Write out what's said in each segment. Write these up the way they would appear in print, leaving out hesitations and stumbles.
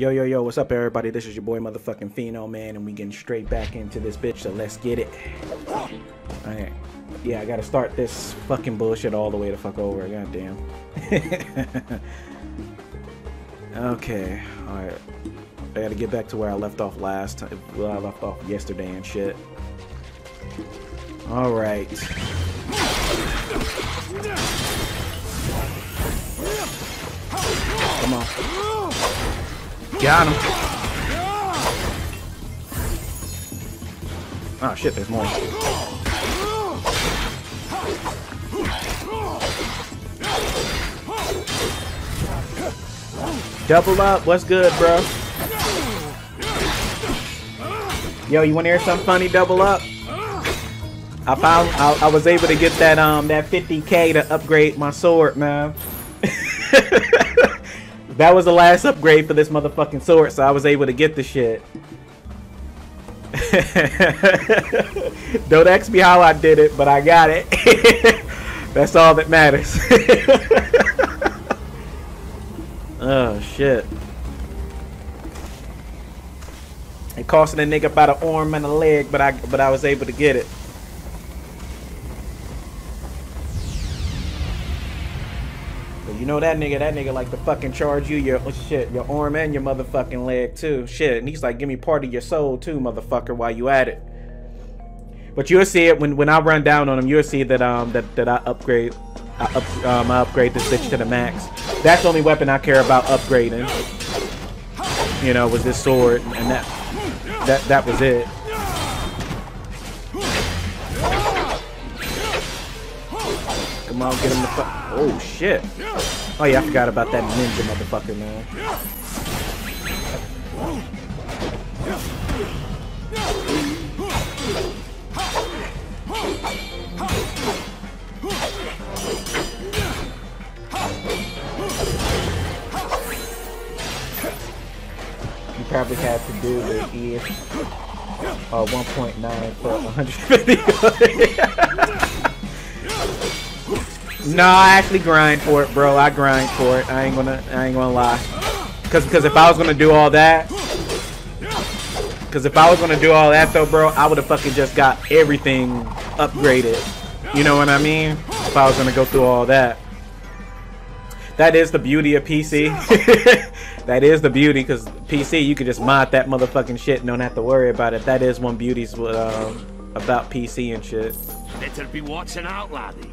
Yo, what's up, everybody? This is your boy, motherfucking Pheno, man, and we getting straight back into this bitch, so let's get it. Alright. Yeah, I gotta start this fucking bullshit all the way the fuck over, goddamn. Okay, alright. I gotta get back to where I left off last time, where I left off yesterday and shit. Alright. Come on. Got him. Oh shit, there's more. Double up, what's good, bro? Yo, you wanna hear something funny? Double up. I found I was able to get that that 50k to upgrade my sword, man. That was the last upgrade for this motherfucking sword, so I was able to get the shit. Don't ask me how I did it, but I got it. That's all that matters. Oh, shit. It cost a nigga about an arm and a leg, but I was able to get it. You know that nigga like to fucking charge you your your arm and your motherfucking leg too. Shit, and he's like, give me part of your soul too, motherfucker, while you at it. But you'll see it when I run down on him. You'll see that I upgrade this bitch to the max. That's the only weapon I care about upgrading. You know, was this sword, and that was it. Come on, get him the fuck. Oh shit. Oh yeah, I forgot about that ninja motherfucker, man. You probably have to do with EF 1.9 for 150. No, I actually grind for it, bro. I grind for it. I ain't gonna lie. Cause if I was gonna do all that, though, bro, I would have fucking just got everything upgraded. You know what I mean? If I was gonna go through all that. That is the beauty of PC. That is the beauty, cause PC, you could just mod that motherfucking shit and don't have to worry about it. That is one beauty's about PC and shit. Better be watching out, laddie.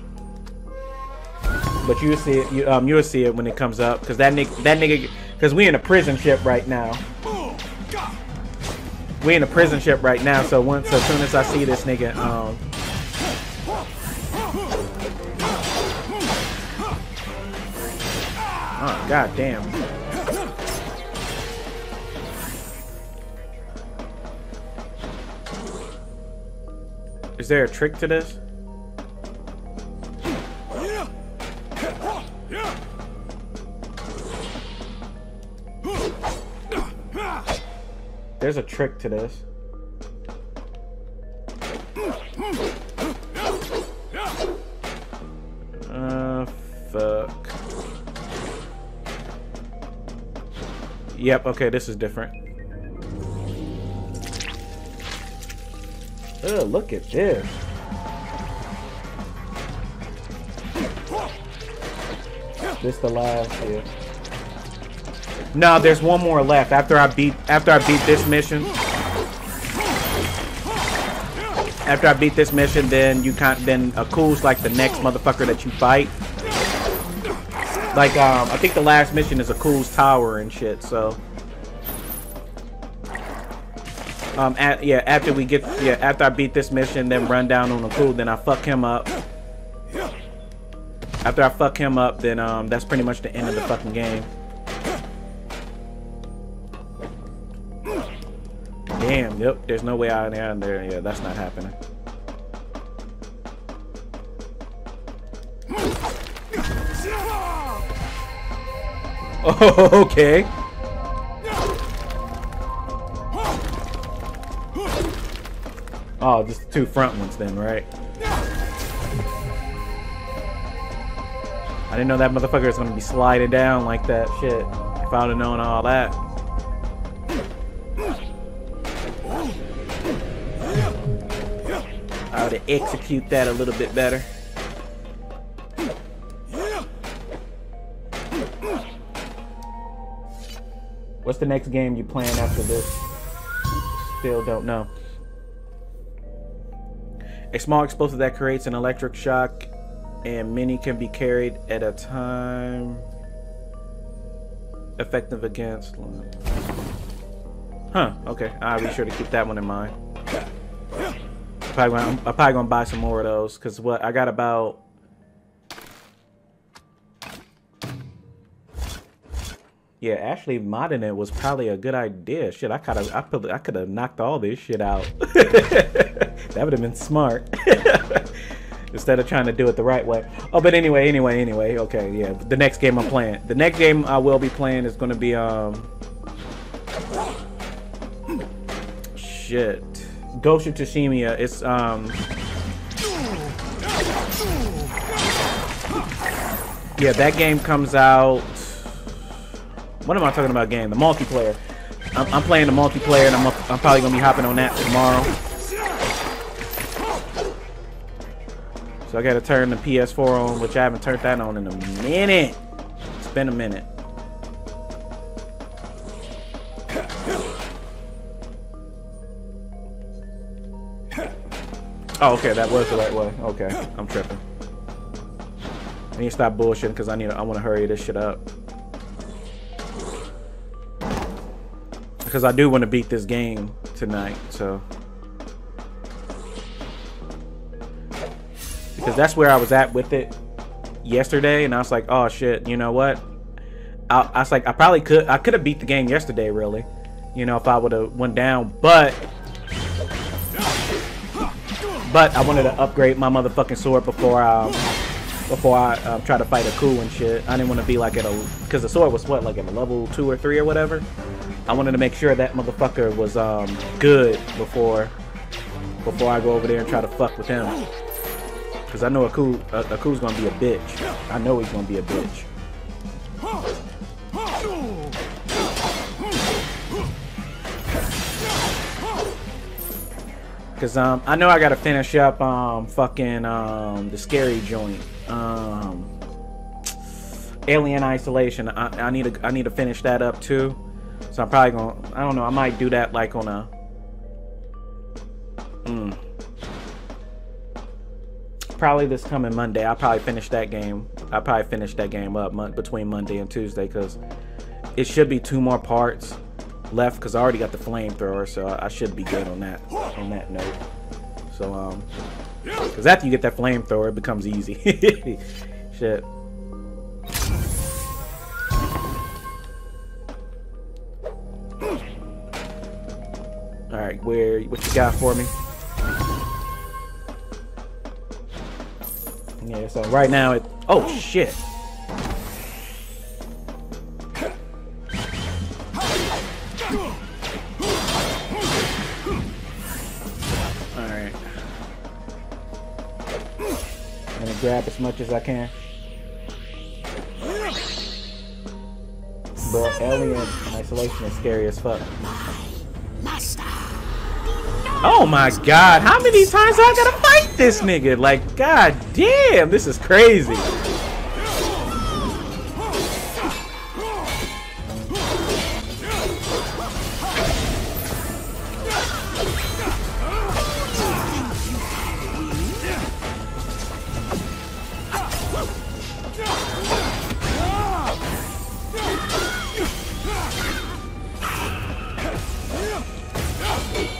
But you'll see it. You'll see it when it comes up, cause cause we in a prison ship right now. So as soon as I see this nigga, oh goddamn. Is there a trick to this? There's a trick to this. Fuck. Yep, okay, this is different. Ugh, look at this. This the last here. No, there's one more left after I beat this mission. After I beat this mission, then you can't. Then Aku's like the next motherfucker that you fight. Like I think the last mission is Aku's tower and shit. So after I beat this mission, then run down on Aku, then I fuck him up. After I fuck him up, then that's pretty much the end of the fucking game. Damn, yep, there's no way out of there. Yeah, that's not happening. Oh, okay. Oh, just the two front ones then, right? I didn't know that motherfucker was gonna be sliding down like that. Shit, if I would've known all that. I ought to execute that a little bit better. What's the next game you playing after this? Still don't know. A small explosive that creates an electric shock and many can be carried at a time. Effective against. Huh, okay. I'll be sure to keep that one in mind. I'm probably gonna buy some more of those, because what I got about... Yeah, actually modding it was probably a good idea. Shit, I could have knocked all this shit out. That would have been smart. Instead of trying to do it the right way. Oh, but anyway, okay, yeah. The next game I'm playing. The next game I will be playing is gonna be shit. Ghost of Tsushima. It's yeah, that game comes out. What am I talking about game? The multiplayer. I'm playing the multiplayer and I'm probably gonna be hopping on that tomorrow. So I gotta turn the PS4 on, which I haven't turned that on in a minute. It's been a minute. Oh, okay, that was the right way. Okay, I'm tripping. I need to stop bullshitting because I want to hurry this shit up. Because I do want to beat this game tonight, so. Because that's where I was at with it yesterday, and I was like, oh shit, you know what? I was like, I could have beat the game yesterday, really. You know, if I would have went down, but I wanted to upgrade my motherfucking sword before I try to fight Aku and shit. I didn't want to be like at a, because the sword was what, like at a level 2 or 3 or whatever. I wanted to make sure that motherfucker was good before I go over there and try to fuck with him. Because I know Aku's gonna be a bitch. I know he's gonna be a bitch. Because I know I gotta finish up fucking the scary joint, Alien Isolation. I need to finish that up too. So I'm probably gonna, I don't know, I might do that like on a, probably this coming Monday. I'll probably finish that game up between Monday and Tuesday, because it should be 2 more parts left, because I already got the flamethrower, so I should be good on that note. So because after you get that flamethrower, it becomes easy. Shit. All right, what you got for me? Yeah, so right now it, oh shit. Grab as much as I can. But Alien Isolation is scary as fuck. Oh my god, how many times do I gotta fight this nigga? Like, god damn, this is crazy.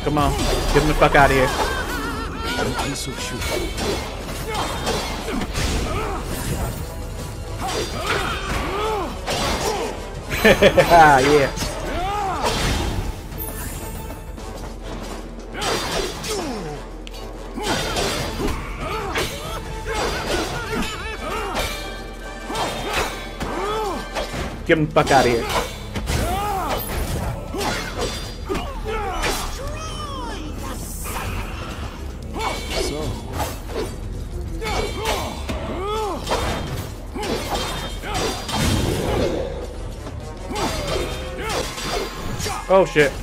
Come on, get him the fuck out of here. Ah, yeah. Get him the fuck out of here. Oh shit.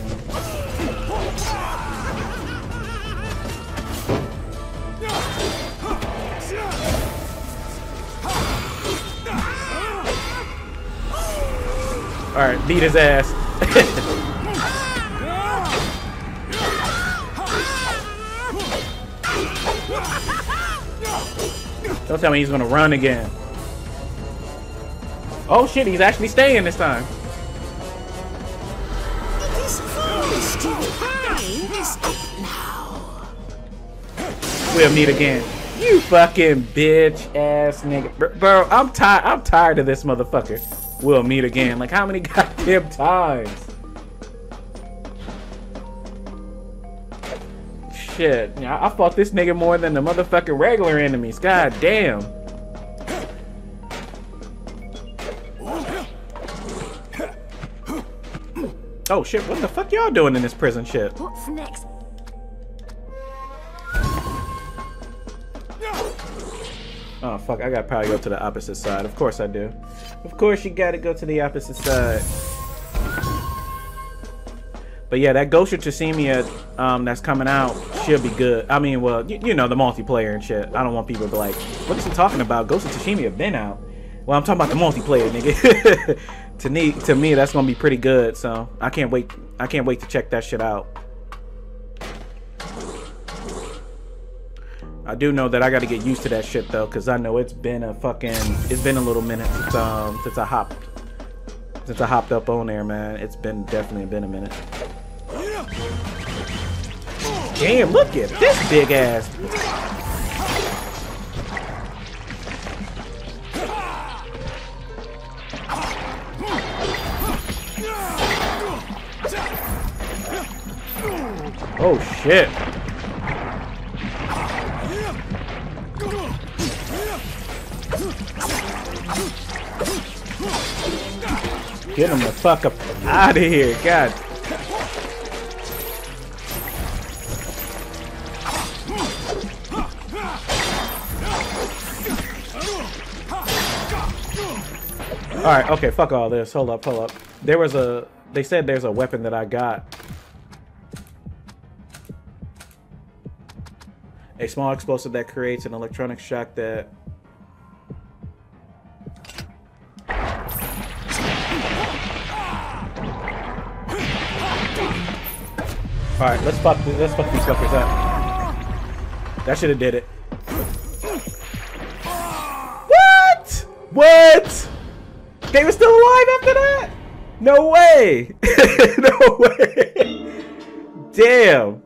Alright, beat his ass. Don't tell me he's gonna run again. Oh shit, he's actually staying this time. It is foolish to play this up now. We'll meet again. You fucking bitch ass nigga. Bro, I'm tired of this motherfucker. We'll meet again. Like, how many goddamn times? Shit, I fought this nigga more than the motherfucking regular enemies. God damn. Oh shit, what the fuck y'all doing in this prison shit? What's next? Oh fuck, I gotta probably go to the opposite side. Of course I do. Of course you gotta go to the opposite side. But yeah, that Ghost of Tsushima that's coming out should be good. I mean, well, you know, the multiplayer and shit. I don't want people to be like, what is he talking about? Ghost of Tsushima been out. Well, I'm talking about the multiplayer, nigga. to me, that's gonna be pretty good. So I can't wait to check that shit out. I do know that I gotta get used to that shit though, cause I know it's been a little minute since I hopped up on there, man. It's definitely been a minute. Damn, look at this big ass. Oh shit. Get him the fuck up out of here, God. Alright, okay, fuck all this. Hold up. They said there's a weapon that I got. A small explosive that creates an electronic shock that... All right, let's fuck these fuckers up. That should have did it. What? What? They were still alive after that? No way. No way. Damn.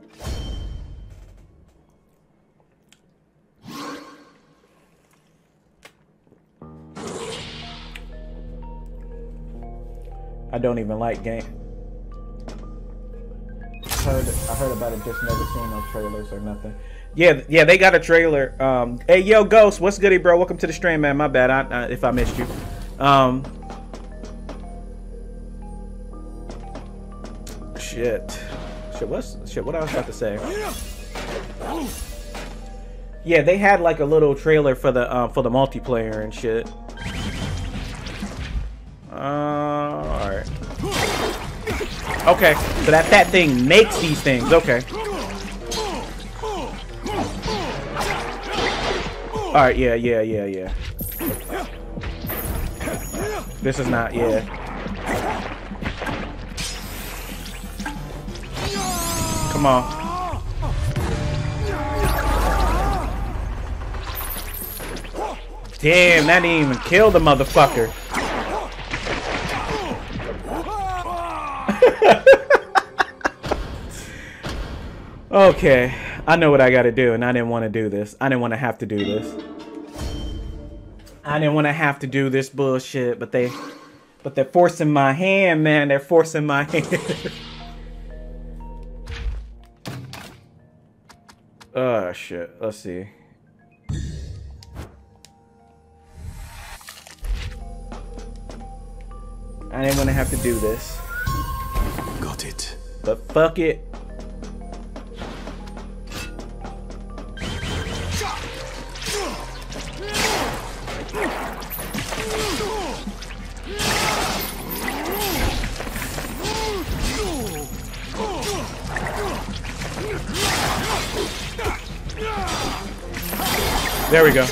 I don't even like games. I heard about it, just never seen no trailers or nothing. Yeah, they got a trailer. Hey, yo, Ghost, what's goody, bro? Welcome to the stream, man. My bad, if I missed you. What I was about to say. Yeah, they had like a little trailer for the multiplayer and shit. All right. Okay, so that thing makes these things. Okay. All right, yeah. This is not, yeah. Come on. Damn, that didn't even kill the motherfucker. Okay, I know what I gotta do, and I didn't want to do this. I didn't want to have to do this. I didn't want to have to do this bullshit, but they're forcing my hand, man. They're forcing my hand. Oh shit. Let's see. I didn't want to have to do this. Got it. But fuck it. There we go.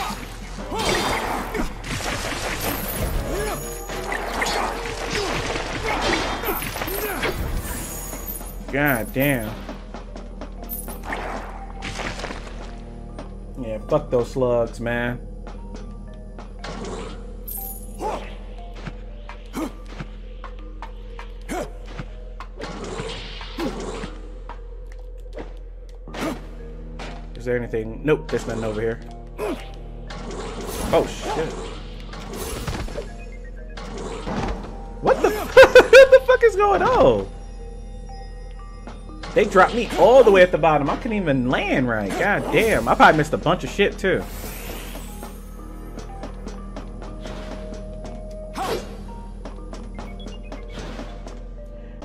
God damn. Yeah, fuck those slugs, man. Is there anything? Nope, there's nothing over here. Oh shit. What the fuck? What the fuck is going on? They dropped me all the way at the bottom. I couldn't even land right. God damn. I probably missed a bunch of shit too.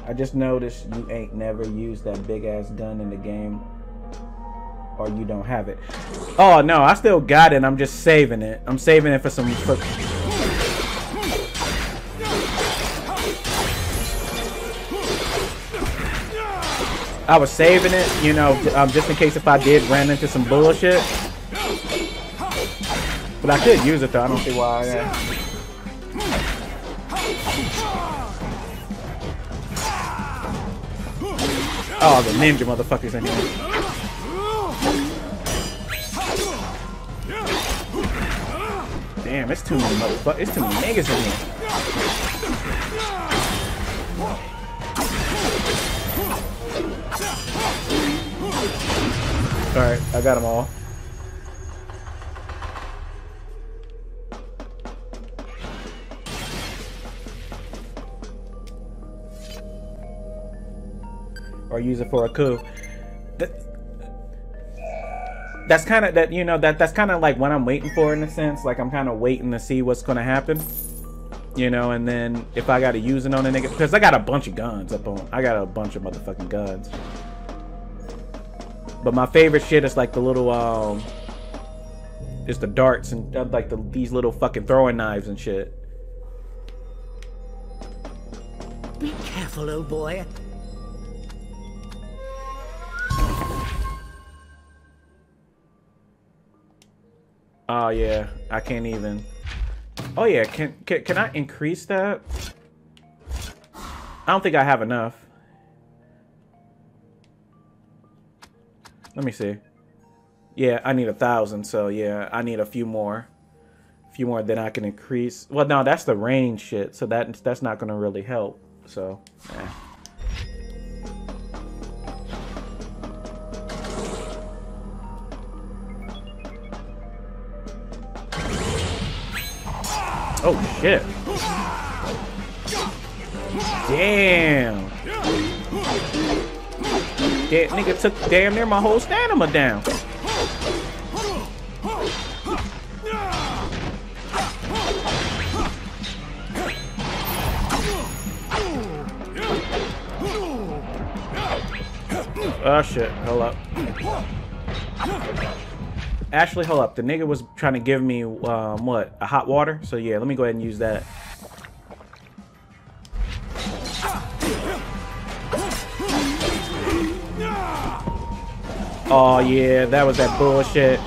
I just noticed you ain't never used that big ass gun in the game. Or you don't have it. Oh no, I still got it. I'm just saving it. I'm saving it for some... I was saving it, you know, just in case if I did run into some bullshit. But I could use it though. I don't see why. Oh, the ninja motherfuckers in here. Damn, it's too many motherfuckers. It's too many niggas in here. Alright, I got them all. Or use it for a coup. That's kind of that, you know, that's kind of like what I'm waiting for in a sense. Like I'm kind of waiting to see what's going to happen. You know, and then if I got to use it on a nigga. Because I got a bunch of guns up on. I got a bunch of motherfucking guns. But my favorite shit is like the little, it's the darts and like these little fucking throwing knives and shit. Be careful, old boy. Oh yeah, I can't even. Oh yeah, can I increase that? I don't think I have enough. Let me see. Yeah, I need 1,000, so yeah, I need a few more than I can increase. Well, no, that's the range shit, so that's not gonna really help. So, eh. Oh shit! Damn. That nigga took damn near my whole stamina down. Oh shit, hold up. Actually, hold up. The nigga was trying to give me, what? A hot water? So yeah, let me go ahead and use that. Oh yeah, that was that bullshit.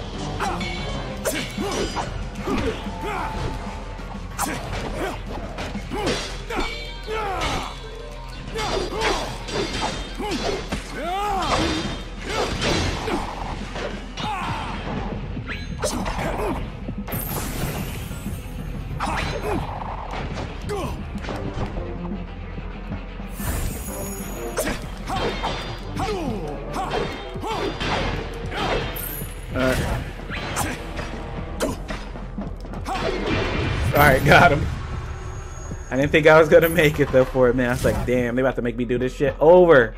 Alright, got him. I didn't think I was gonna make it though for it, man. I was like, damn, they about to make me do this shit over.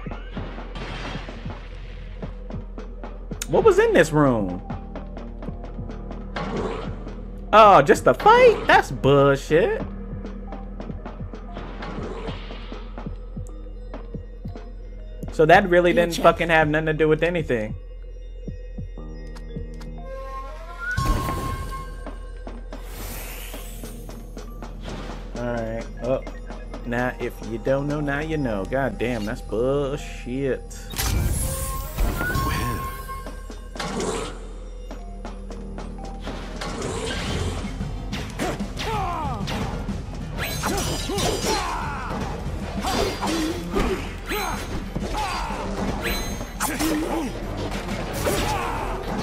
What was in this room? Oh, just a fight? That's bullshit. So that really didn't fucking have nothing to do with anything. Alright, oh, now if you don't know, now you know. God damn, that's bullshit. Well.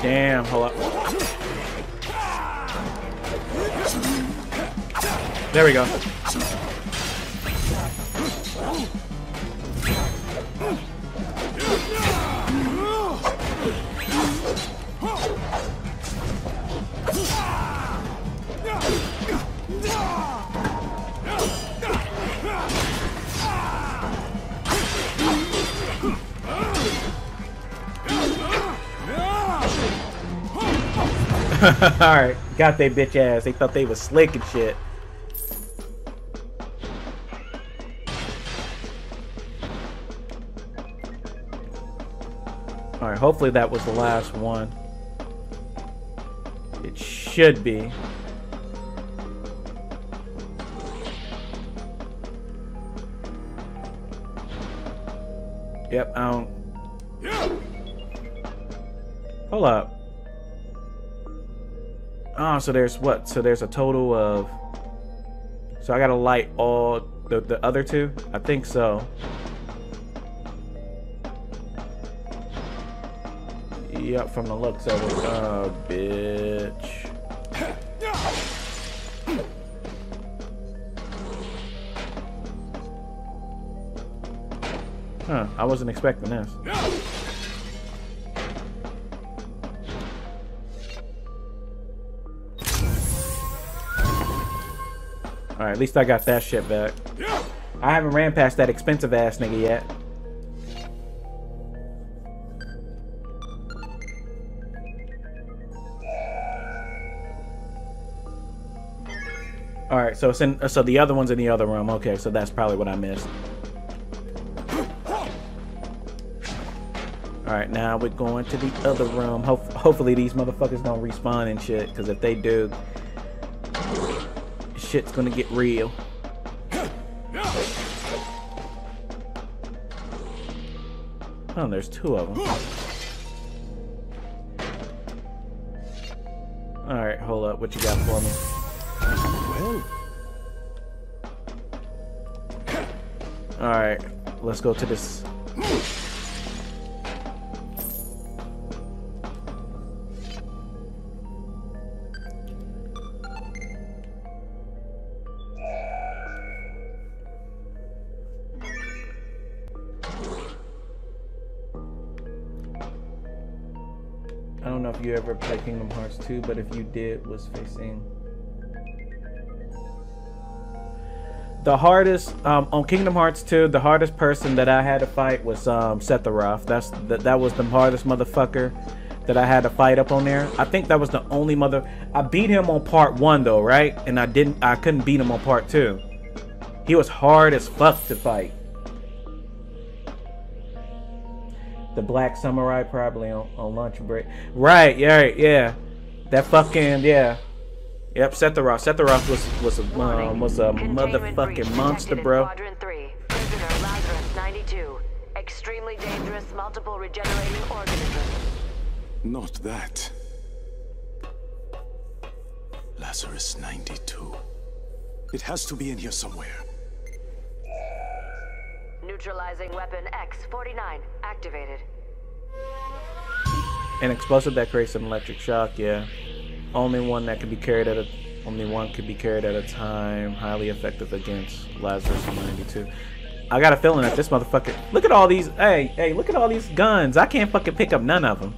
Damn, hold up. There we go. Alright, got they bitch ass. They thought they was slick and shit. Alright, hopefully that was the last one. It should be. Yep, I don't... Hold up. Oh, so there's what? So there's a total of... So I gotta light all the other two? I think so. Yep, from the looks of it. Oh, bitch. Huh, I wasn't expecting this. Alright, at least I got that shit back. I haven't ran past that expensive ass nigga yet. Alright, so it's in, so the other one's in the other room. Okay, so that's probably what I missed. Alright, now we're going to the other room. Hopefully these motherfuckers don't respawn and shit, because if they do... Shit's gonna get real. Oh, there's two of them. All right, hold up. What you got for me? All right, let's go to this. You ever play Kingdom Hearts 2, but if you did, was facing the hardest on Kingdom Hearts 2, the hardest person that I had to fight was Sephiroth. That was the hardest motherfucker that I had to fight up on there. I think that was the only I beat him on part 1 though, right? And I couldn't beat him on part 2. He was hard as fuck to fight. The black samurai probably on lunch break. Right, yeah, yeah. That fucking, yeah. Yep, Sephiroth was a motherfucking monster, bro. Quadrant 3. Prisoner Lazarus 92. Extremely dangerous, multiple regenerating organisms. Not that. Lazarus 92. It has to be in here somewhere. Neutralizing weapon X-49 activated. An explosive that creates an electric shock, yeah. Only one could be carried at a time. Highly effective against Lazarus 92. I got a feeling that this motherfucker. Look at all these. Hey, look at all these guns. I can't fucking pick up none of them.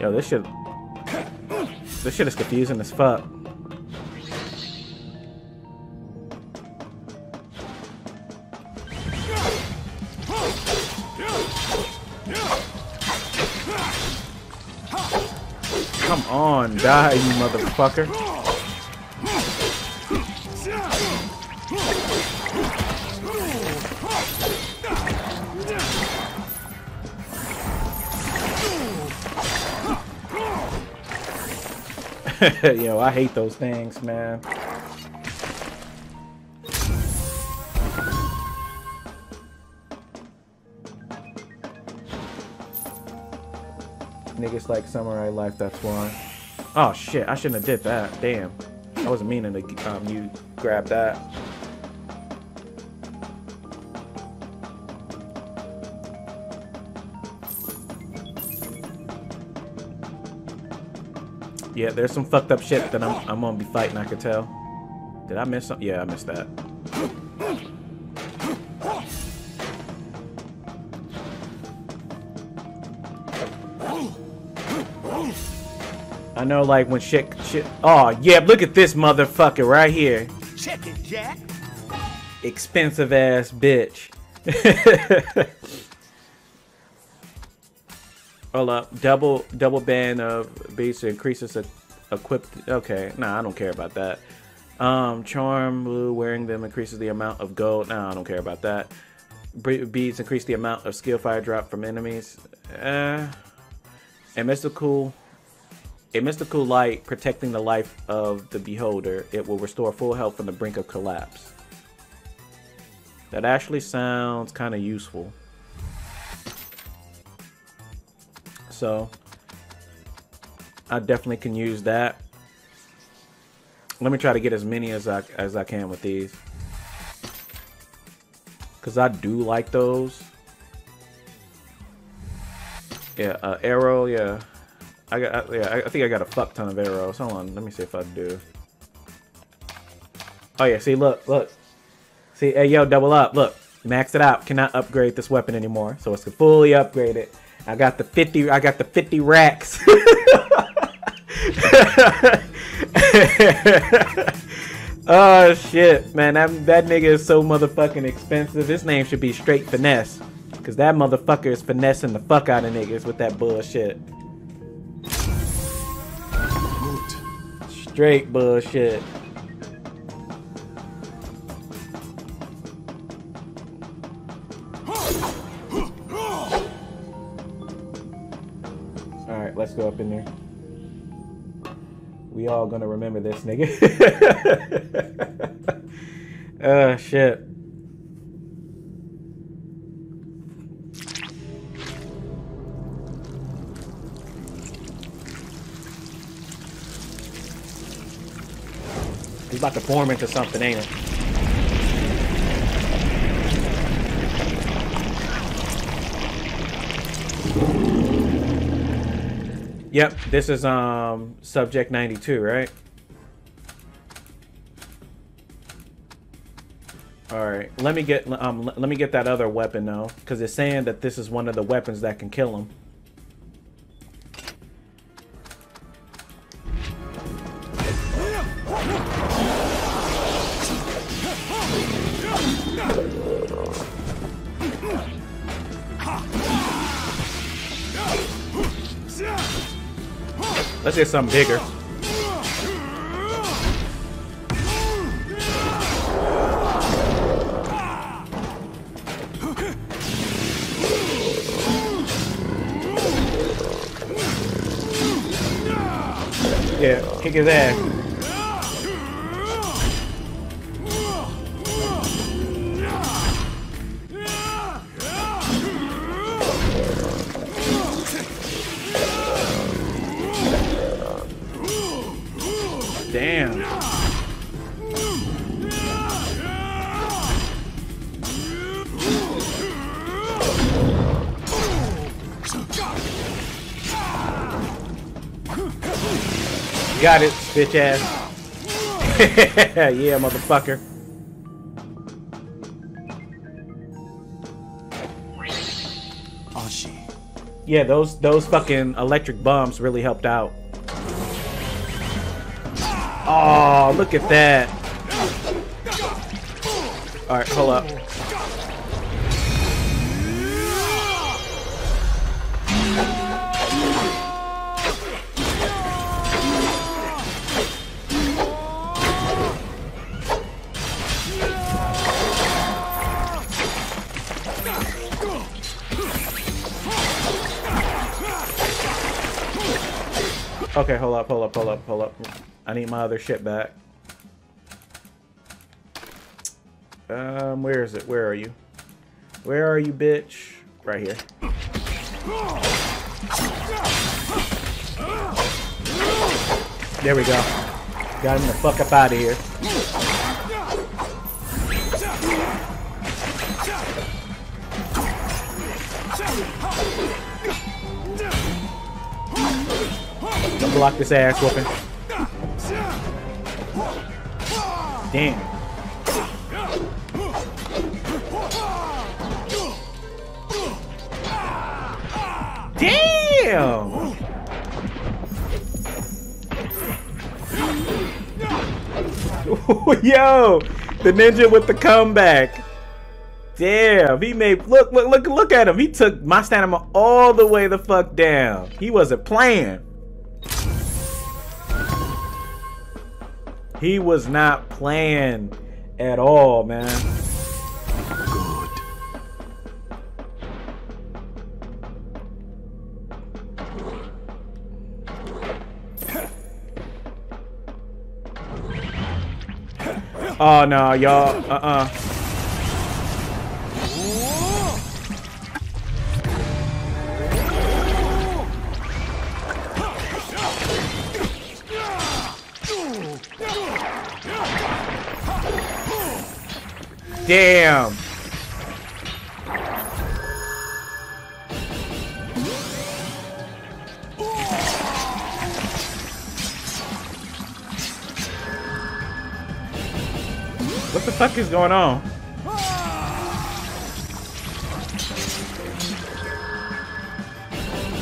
Yo, this shit is confusing as fuck. Come on, die, you motherfucker. Yo, I hate those things, man. Niggas like samurai life, that's why. Oh shit, I shouldn't have did that. Damn. I wasn't meaning to you grab that. Yeah, there's some fucked up shit that I'm gonna be fighting, I could tell. Did I miss something? Yeah, I missed that. I know, like, when shit. Oh, yeah, look at this motherfucker right here. Check it, Jack. Expensive ass bitch. Hold up. Double ban of beats increases equipped. Okay, nah, I don't care about that. Charm blue wearing them increases the amount of gold. Nah, I don't care about that. Beads increase the amount of skill fire drop from enemies. And mystical. A mystical light protecting the life of the beholder. It will restore full health from the brink of collapse. That actually sounds kind of useful. So, I definitely can use that. Let me try to get as many as I can with these. Because I do like those. Yeah, arrow, yeah. I think I got a fuck ton of arrows. Hold on, let me see if I do. Oh yeah, see, look. See, hey, yo, double up, look. Maxed it out, cannot upgrade this weapon anymore. So it's fully upgraded. I got the 50, I got the 50 racks. Oh shit, man, that nigga is so motherfucking expensive. His name should be Straight Finesse. Cause that motherfucker is finessing the fuck out of niggas with that bullshit. Straight bullshit. Alright, let's go up in there. We all gonna remember this nigga. Oh, shit. He's about to form into something, ain't it? Yep, this is Subject 92, right? All right, let me get that other weapon though, because it's saying that this is one of the weapons that can kill him. Let's get something bigger. Yeah, kick his ass. Got it, bitch ass. Yeah, motherfucker. Ashi. Yeah, those fucking electric bombs really helped out. Oh, look at that. All right, hold up. Okay, hold up. I need my other shit back. Where is it? Where are you? Where are you, bitch? Right here. There we go. Got him the fuck up out of here. Don't block this ass whooping. Damn. Damn! Yo! The ninja with the comeback. Damn, he made look at him. He took my stamina all the way the fuck down. He wasn't playing. He was not playing at all, man. Oh no, y'all, Damn. What the fuck is going on?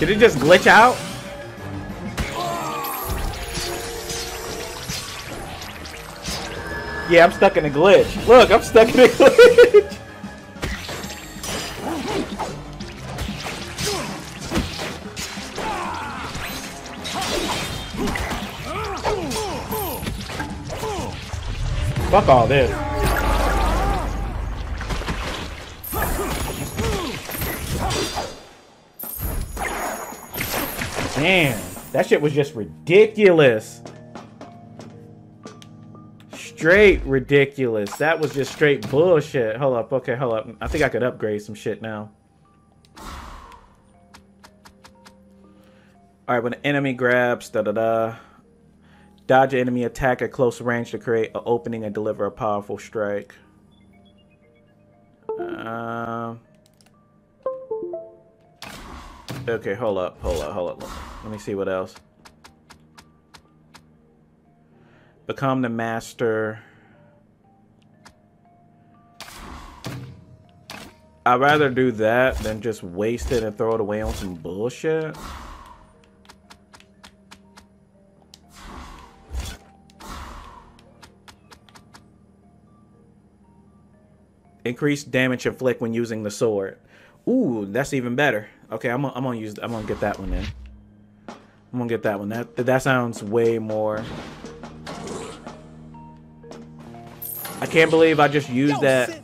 Did it just glitch out? Yeah, I'm stuck in a glitch. Look, I'm stuck in a glitch. Fuck all this. Damn, that shit was just ridiculous. Straight ridiculous. That was just straight bullshit. Hold up, okay, hold up. I think I could upgrade some shit now. Alright, when an enemy grabs, da-da-da. Dodge an enemy attack at close range to create an opening and deliver a powerful strike. Okay, hold up. Let me see what else. Become the master. I'd rather do that than just waste it and throw it away on some bullshit. Increased damage inflict when using the sword. Ooh, that's even better. Okay, I'm gonna get that one then. I'm gonna get that one. That sounds way more. I can't believe I just used that.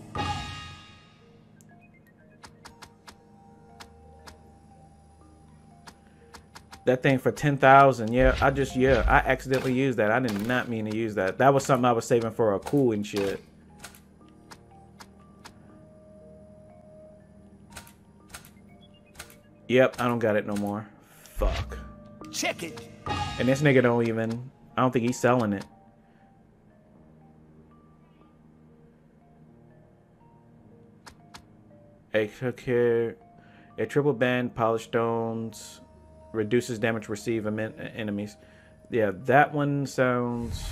That thing for 10,000. Yeah, I accidentally used that. I did not mean to use that. That was something I was saving for a cool and shit. Yep, I don't got it no more. Fuck. Check it. And this nigga don't even... I don't think he's selling it. A hook here. A triple band, polished stones. Reduces damage received from enemies. Yeah, that one sounds...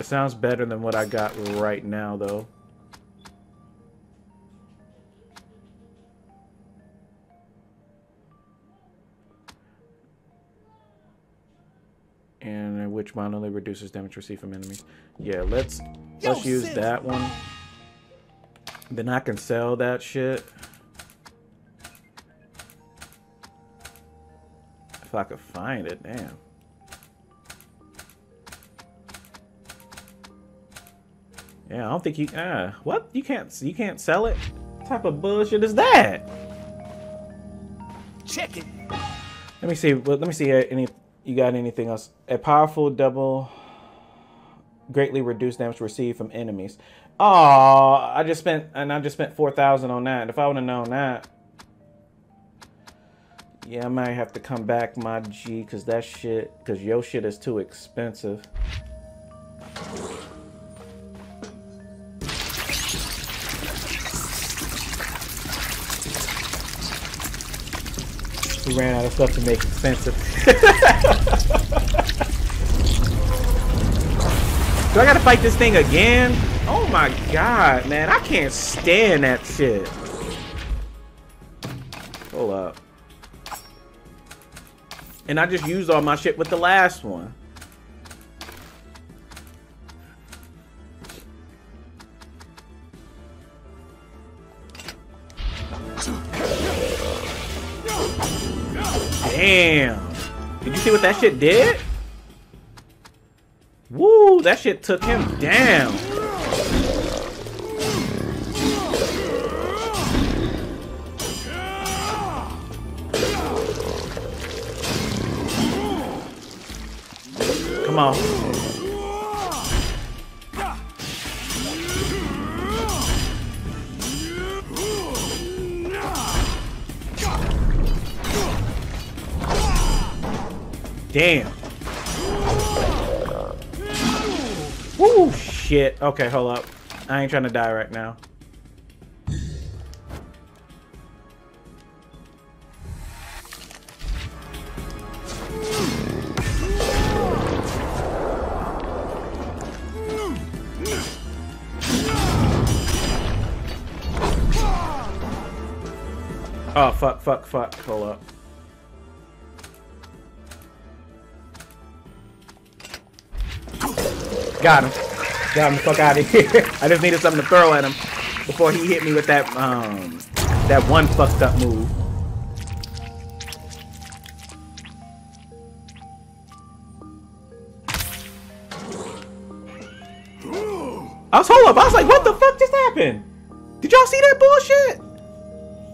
It sounds better than what I got right now, though. And which one only reduces damage received from enemies. Yeah, let's use that one. Then I can sell that shit. If I could find it, damn. Yeah, I don't think you what? You can't sell it? What type of bullshit is that? Check it. Let me see any. You got anything else? A powerful double greatly reduced damage received from enemies. Oh, I just spent 4,000 on that. If I would have known that. Yeah, I might have to come back my G, cause your shit is too expensive. We ran out of stuff to make expensive. Do I gotta fight this thing again? Oh my god, man, I can't stand that shit. Hold up. And I just used all my shit with the last one. Damn. Did you see what that shit did? Woo, that shit took him down. Come on. Damn. Woo, shit. Okay, hold up. I ain't trying to die right now. Oh, fuck, fuck, fuck. Hold up. Got him. Got him the fuck out of here. I just needed something to throw at him before he hit me with that, that one fucked up move. Hold up. I was like, what the fuck just happened? Did y'all see that bullshit?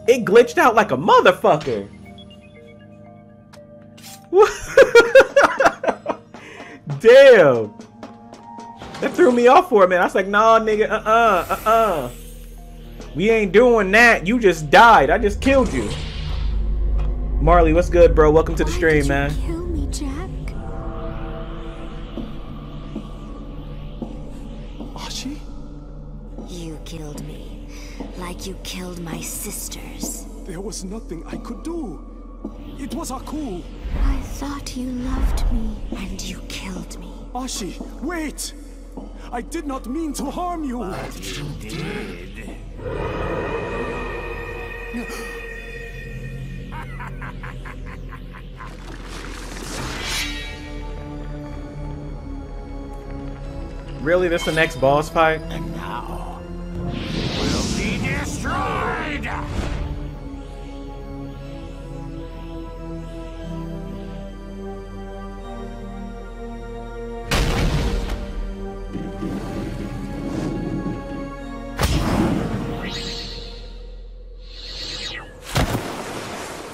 It glitched out like a motherfucker. Damn. That threw me off for a minute. I was like, nah, nigga, we ain't doing that. You just died. I just killed you. Marley, what's good, bro? Welcome to the stream, man. Why did you kill me, Jack? Ashi? You killed me. Like you killed my sisters. There was nothing I could do. It was Aku. I thought you loved me. And you killed me. Ashi, wait! I did not mean to harm you. But you did. Really, this the next boss fight? And now will be destroyed.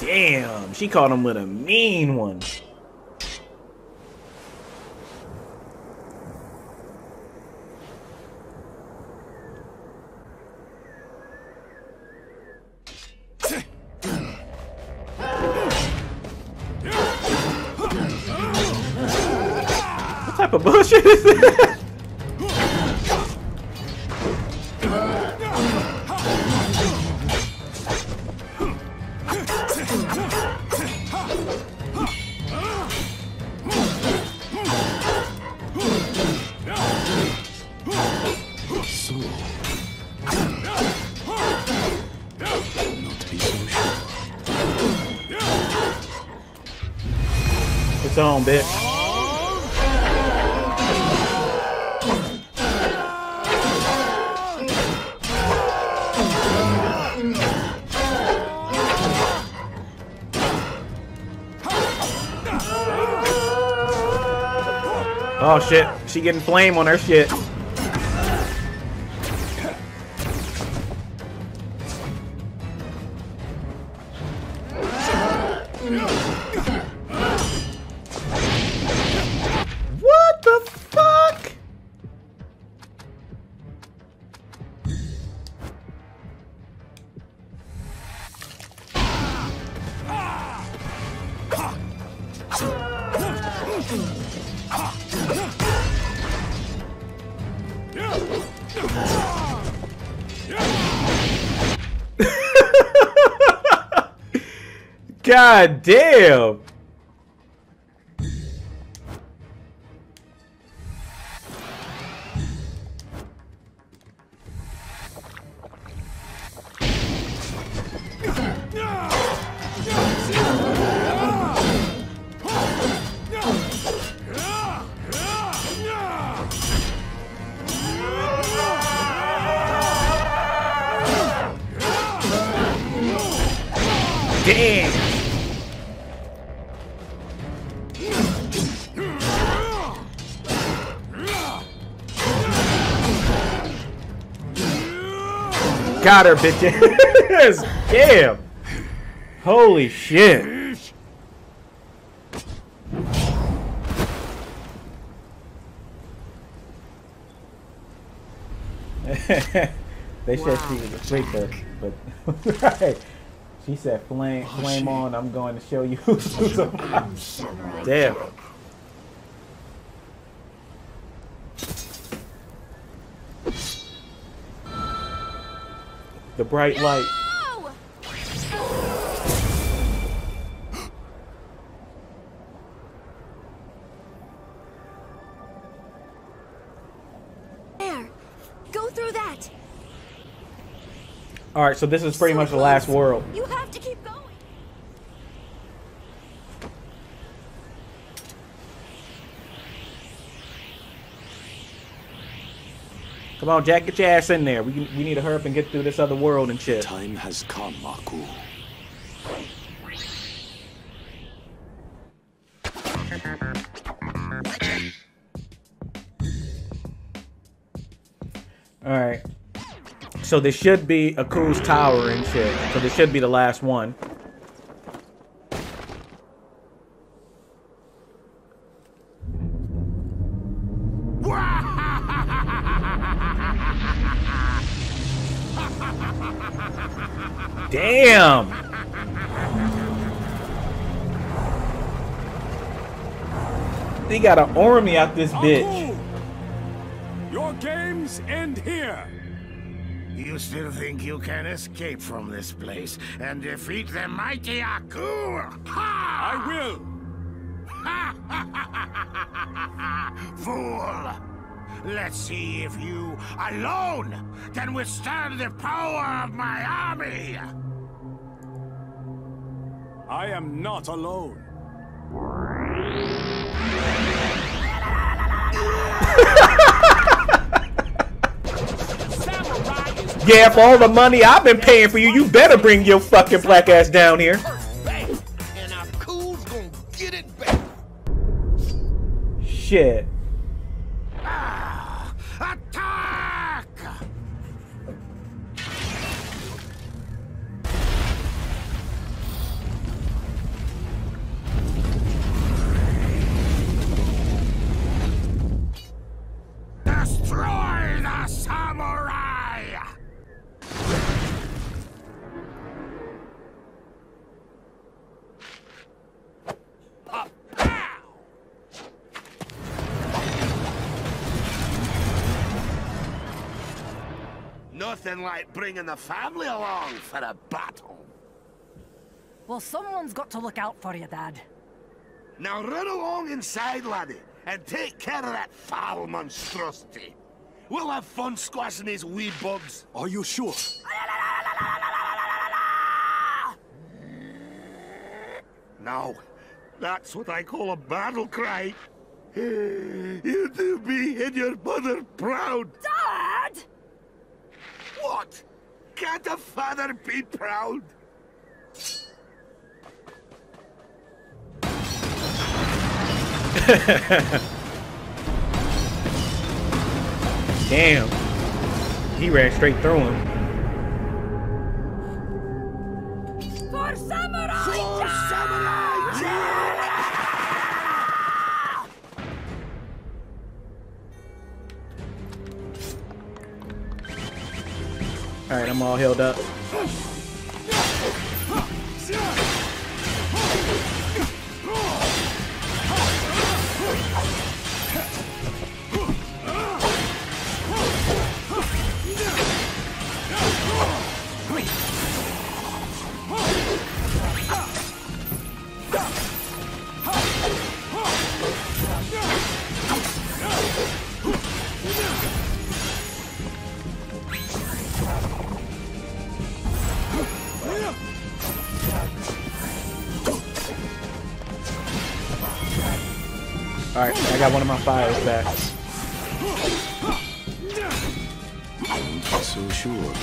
Damn, she caught him with a mean one. What type of bullshit is this? On, bitch. Oh shit, she getting flame on her shit. God damn. Got her, bitches. Damn. Holy shit. They said she was a creeper, but right. She said flame on, I'm going to show you who's on. Damn. The bright light. No! There. Go through that. All right, so this is pretty much the last world. You have to keep going. Come on, Jack, get your ass in there. We need to hurry up and get through this other world and shit. Time has come, Aku. Alright. So this should be Aku's tower and shit. So this should be the last one. Damn! They got an army out this bitch. Your games end here. You still think you can escape from this place and defeat the mighty Aku? Ha! I will. Fool! Let's see if you alone can withstand the power of my army. I am not alone. Yeah, for all the money I've been paying for you, you better bring your fucking black ass down here. Shit. Nothing like bringing the family along for a battle. Well, someone's got to look out for you, Dad. Now run along inside, laddie, and take care of that foul monstrosity. We'll have fun squashing these wee bugs. Are you sure? No, that's what I call a battle cry. You do me and your mother proud. Dad! What? Can't a father be proud? Damn. He ran straight through him. For Samurai Jack! For Samurai Jack! Alright, I'm all healed up. Alright, I got one of my fires back. So sure.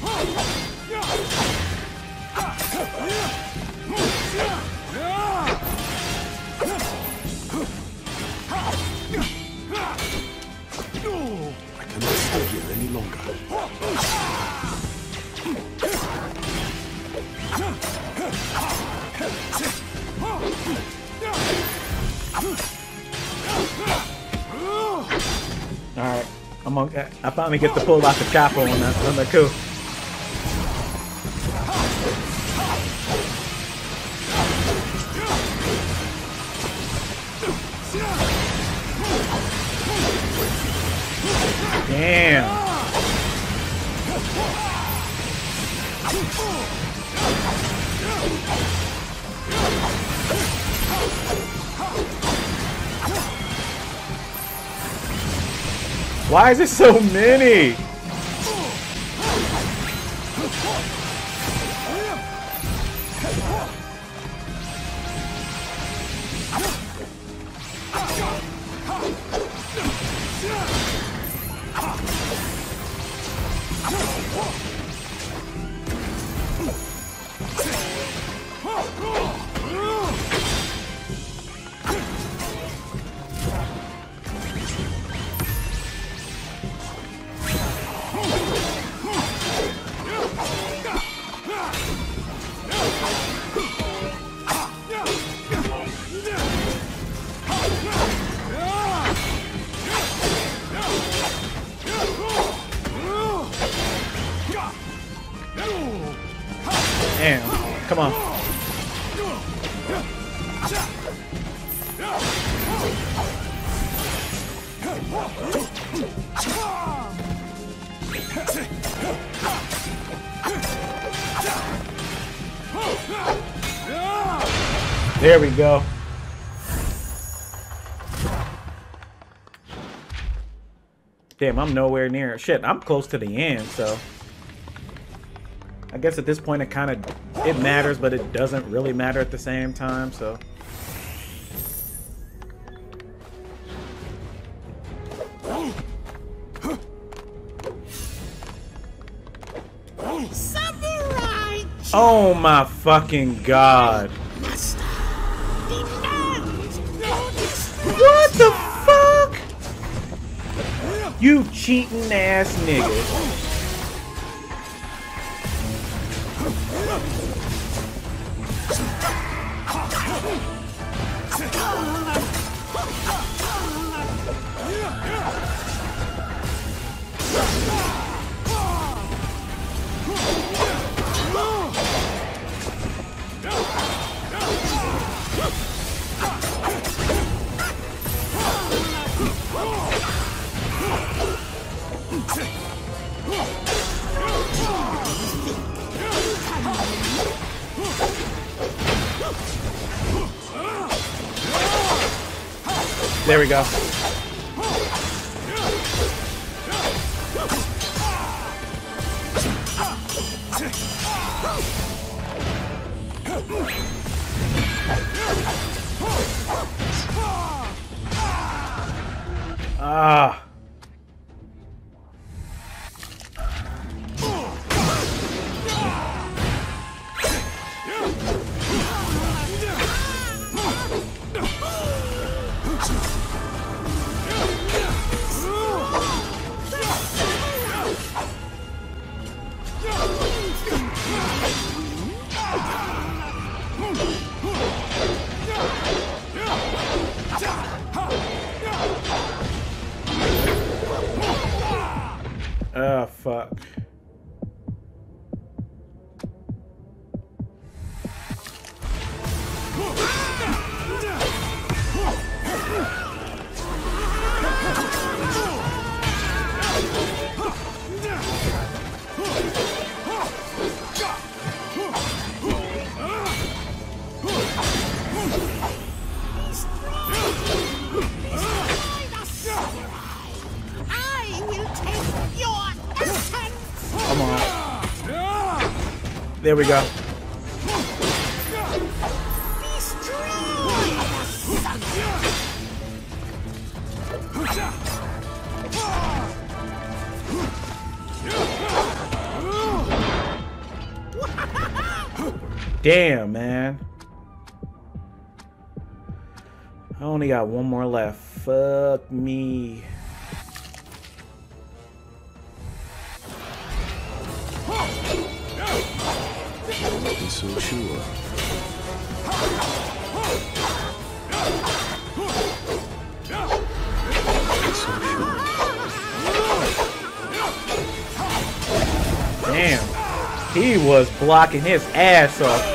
I cannot stay here any longer. Alright, I finally get to pull out the chopper on that coup. Damn. Why is there so many? Damn, come on. There we go. Damn, I'm nowhere near it. Shit, I'm close to the end, so. I guess at this point it kind of, it matters, but it doesn't really matter at the same time, so. Samurai! Oh my fucking god. What the fuck? You cheating ass nigga. There we go. Ah. Oh, fuck. There we go. Damn, man. I only got one more left. Fuck me. I'm not so sure. Damn, he was blocking his ass off.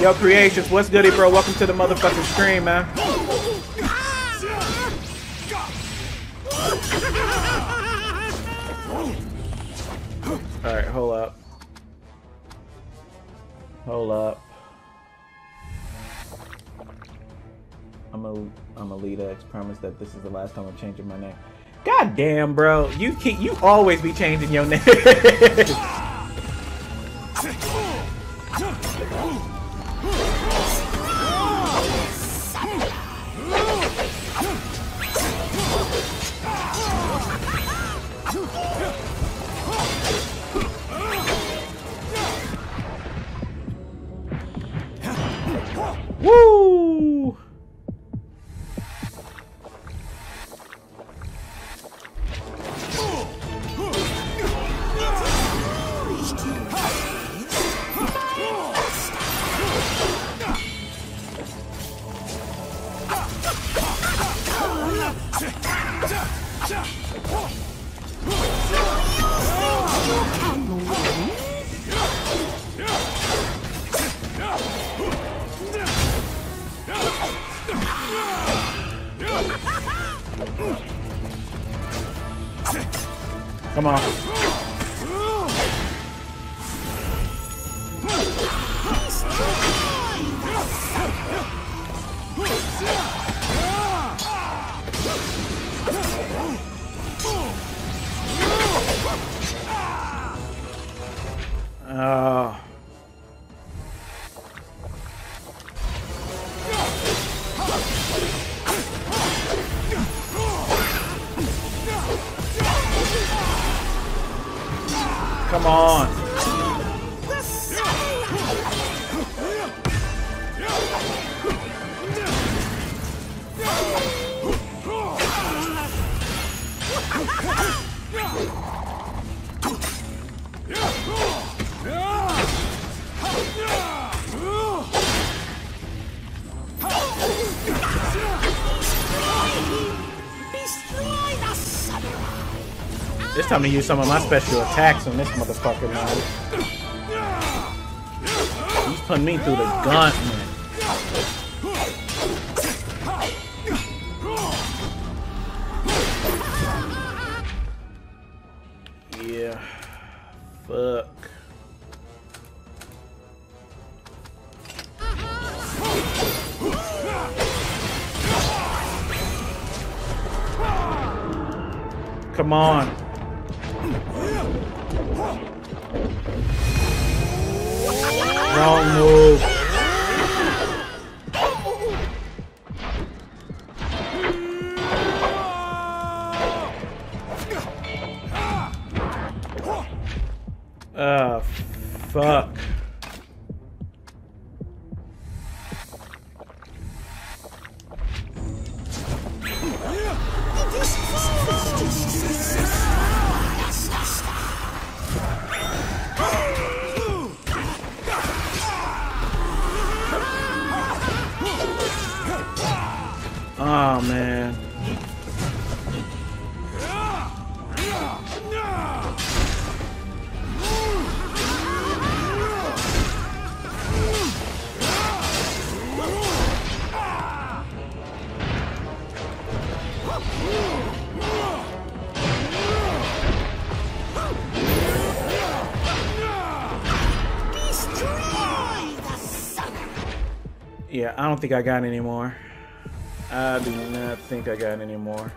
Yo, Creations, what's goody, bro? Welcome to the motherfucking stream, man. Alright, hold up. Hold up. I'm a leader. It's promised that this is the last time I'm changing my name. God damn, bro. You always be changing your name. Woo! Come on. Oh. Come on. It's time to use some of my special attacks on this motherfucker, man. He's putting me through the gauntlet. Yeah. Fuck. Come on. Wrong move. Fuck. Oh, man. Yeah, I don't think I got any more. I do not think I got any more.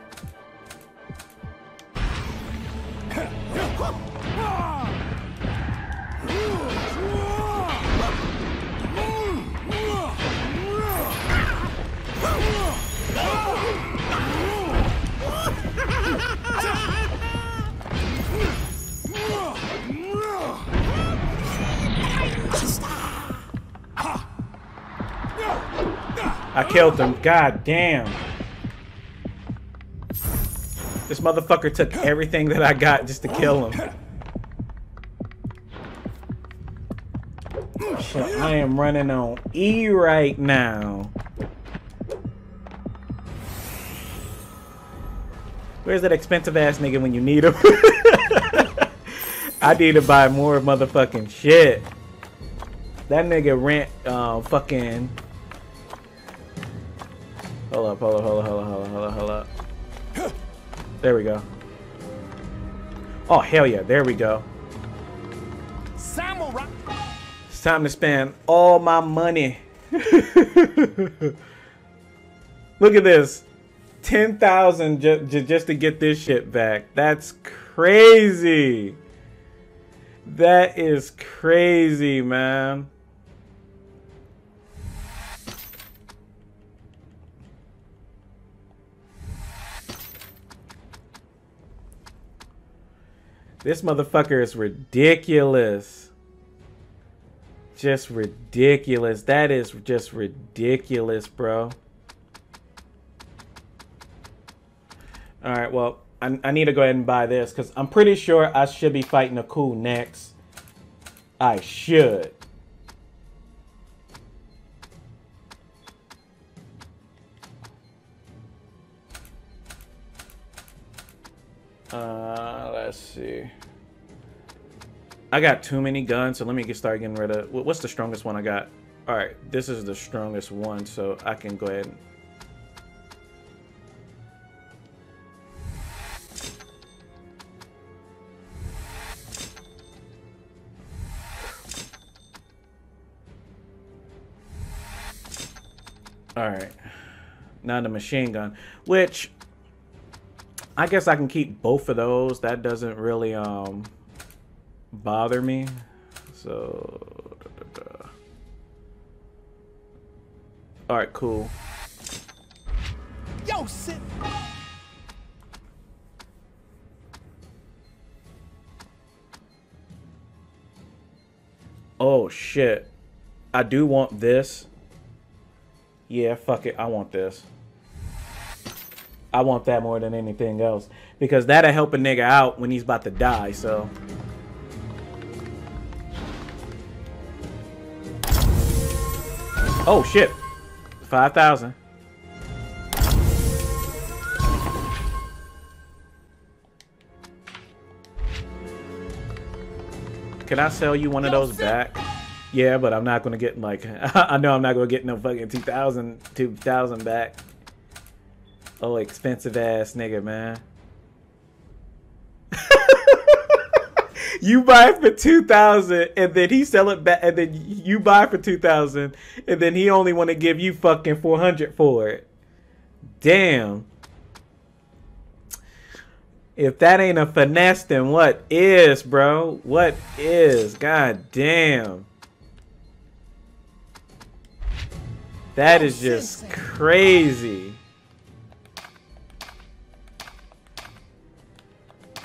I killed him. God damn. This motherfucker took everything that I got just to kill him. Shit, I am running on E right now. Where's that expensive ass nigga when you need him? I need to buy more motherfucking shit. That nigga rent fucking... Hold up. There we go. Oh, hell yeah. There we go. Samurai. It's time to spend all my money. Look at this. 10,000 just to get this shit back. That's crazy. That is crazy, man. This motherfucker is ridiculous. Just ridiculous. That is just ridiculous, bro. All right, well, I need to go ahead and buy this because I'm pretty sure I should be fighting Aku next. I should. Let's see. I got too many guns, so let me start getting rid of... What's the strongest one I got? All right, this is the strongest one, so I can go ahead and... All right, now the machine gun, which I guess I can keep both of those. That doesn't really bother me. So, all right, cool. Yo, sit. Oh shit! I do want this. Yeah, fuck it. I want this. I want that more than anything else. Because that'll help a nigga out when he's about to die, so. Oh, shit. 5,000. Can I sell you one of those back? Yeah, but I'm not gonna get like I know I'm not gonna get no fucking 2,000 back. Oh, expensive ass nigga, man. You buy for 2,000 and then he sell it back, and then you buy for 2,000 and then he only want to give you fucking 400 for it. Damn. If that ain't a finesse, then what is, bro? What is? God damn. That is just crazy.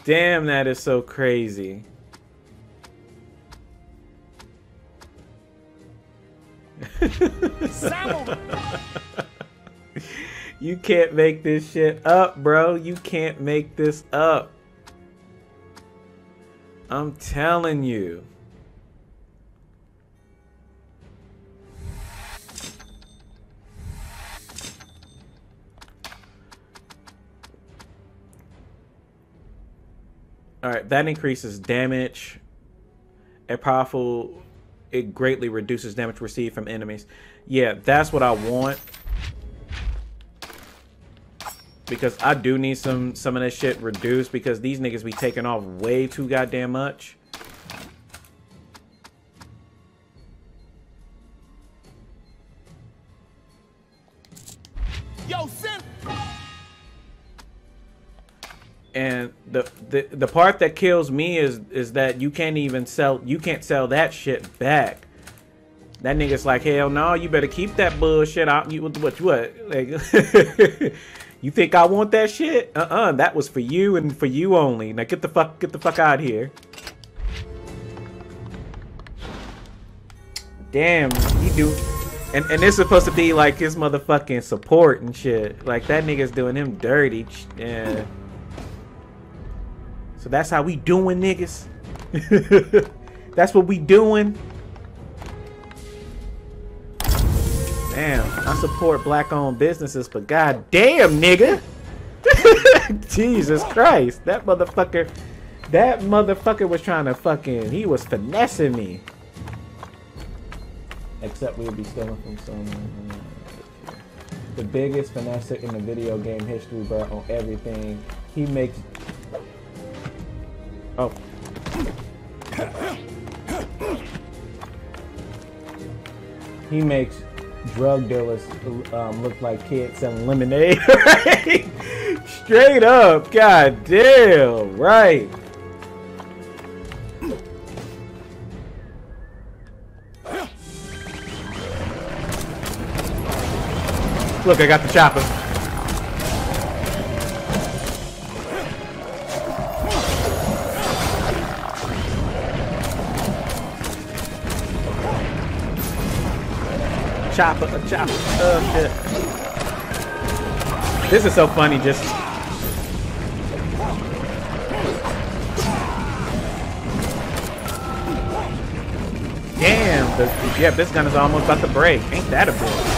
Damn, that is so crazy. You can't make this shit up, bro. You can't make this up. I'm telling you. All right, that increases damage. It powerful, it greatly reduces damage received from enemies. Yeah, that's what I want. Because I do need some of this shit reduced because these niggas be taking off way too goddamn much. Yo, Sim. And the part that kills me is that you can't even sell, you can't sell that shit back. That nigga's like, hell no, you better keep that bullshit out. You what? Like, you think I want that shit? Uh-uh, that was for you and for you only. Now get the fuck out of here. Damn, you do. And it's supposed to be like his motherfucking support and shit. Like that nigga's doing him dirty. Yeah. So that's how we doing, niggas. That's what we doing. Damn, I support black-owned businesses, but goddamn, nigga. Jesus Christ, that motherfucker was trying to fucking, he was finessing me. Except we'll be stealing from someone. The biggest finesser in the video game history, bro, on everything. He makes... Oh. He makes drug dealers look like kids selling lemonade, right? Straight up, goddamn, right? Look, I got the chopper. Chopper. Oh, shit. This is so funny, just... Damn, this gun is almost about to break. Ain't that a bitch?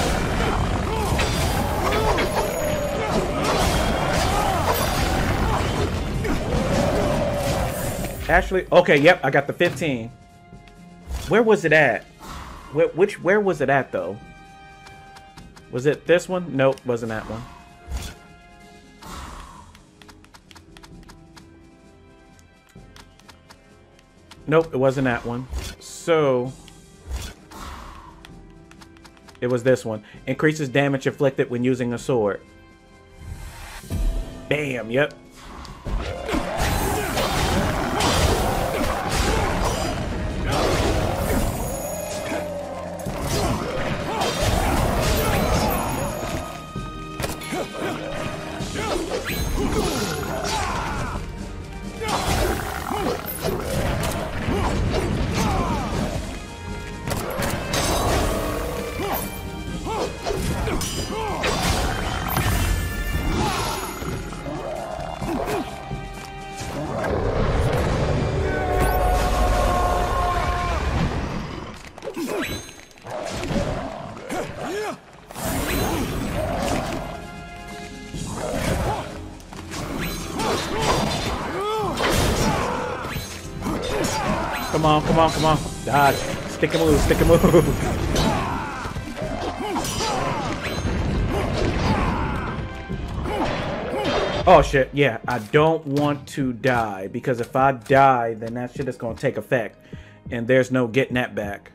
Actually, okay, yep, I got the 15. Where was it at? Where was it at, though? Was it this one? Nope, wasn't that one. Nope, it wasn't that one. So... It was this one. Increases damage inflicted when using a sword. Bam, yep. Come on. Dodge. Stick him loose. Oh, shit. Yeah, I don't want to die. Because if I die, then that shit is going to take effect. And there's no getting that back.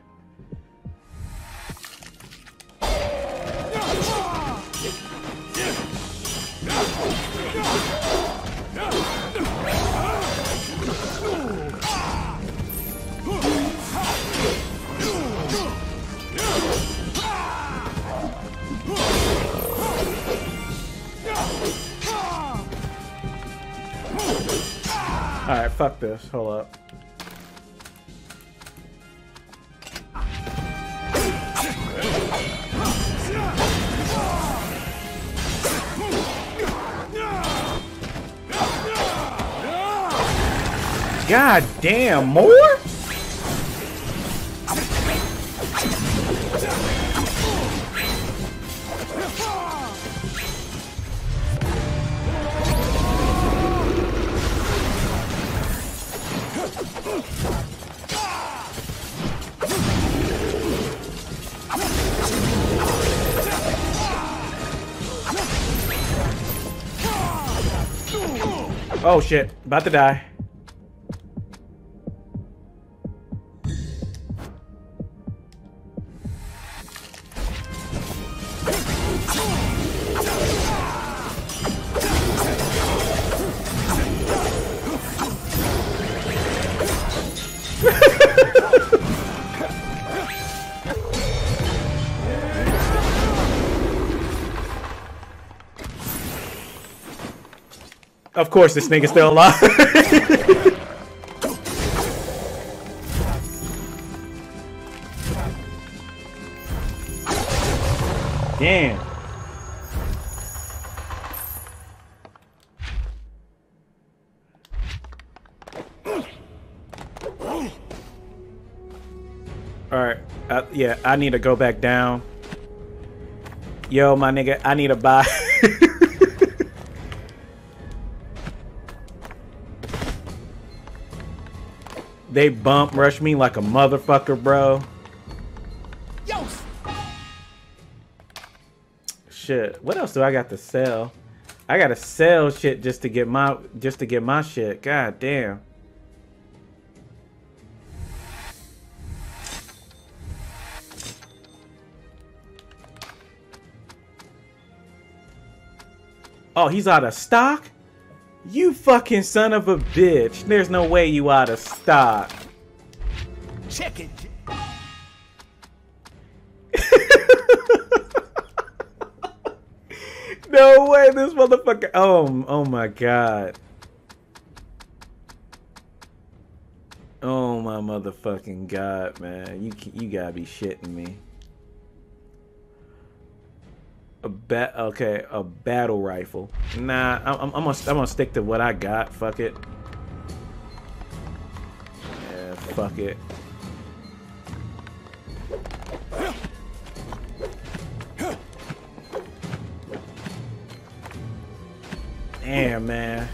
Alright, fuck this. Hold up. God damn, more? Oh shit, about to die. Of course, this nigga's still alive. Alright. Yeah, I need to go back down. Yo, my nigga, I need to buy. They bump rush me like a motherfucker, bro. Yo. Shit. What else do I got to sell? I gotta sell shit just to get my shit. God damn. Oh, he's out of stock? You fucking son of a bitch. There's no way you out of stock. Check it. No way, this motherfucker. Oh my god. Oh my motherfucking god, man. You gotta be shitting me. Okay, a battle rifle. Nah, I'm gonna stick to what I got. Fuck it. Yeah, fuck it. Damn, man.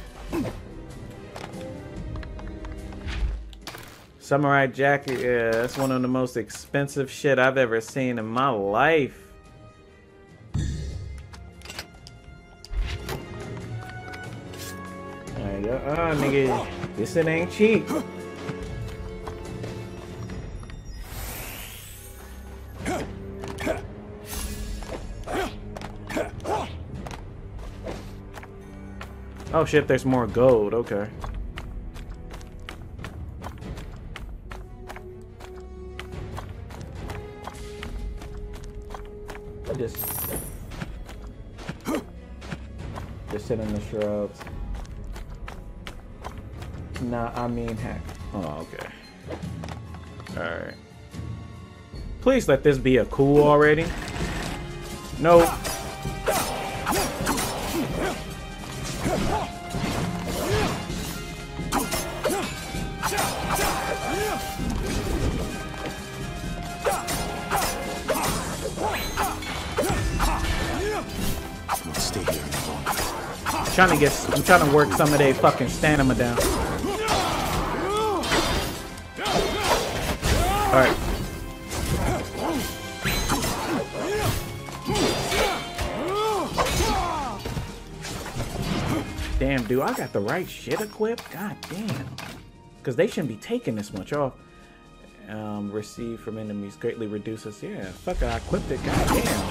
Samurai Jack. Yeah, that's one of the most expensive shit I've ever seen in my life. Oh, nigga, this shit ain't cheap. Oh shit, there's more gold, okay. Just sit in the shrubs. Nah, I mean heck. Oh, okay. Alright. Please let this be a cool already. No. Nope. I'm trying to work some of their fucking stamina down. Alright. Damn, dude, I got the right shit equipped? God damn. Because they shouldn't be taking this much off. Received from enemies greatly reduces. Yeah, fuck, I equipped it. God damn.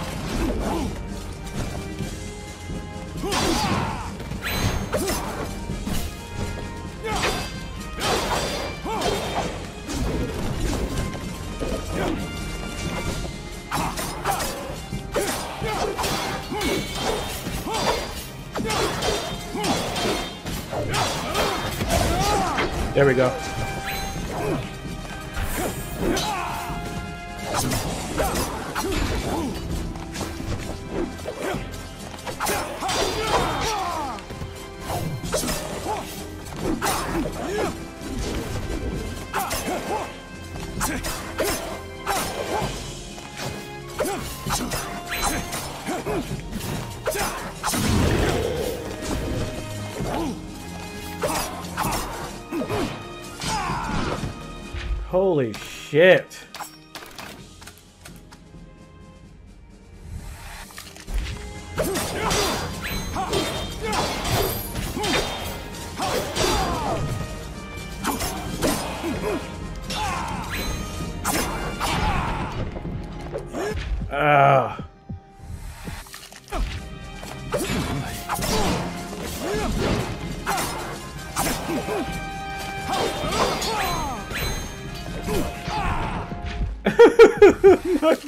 There we go. Holy shit.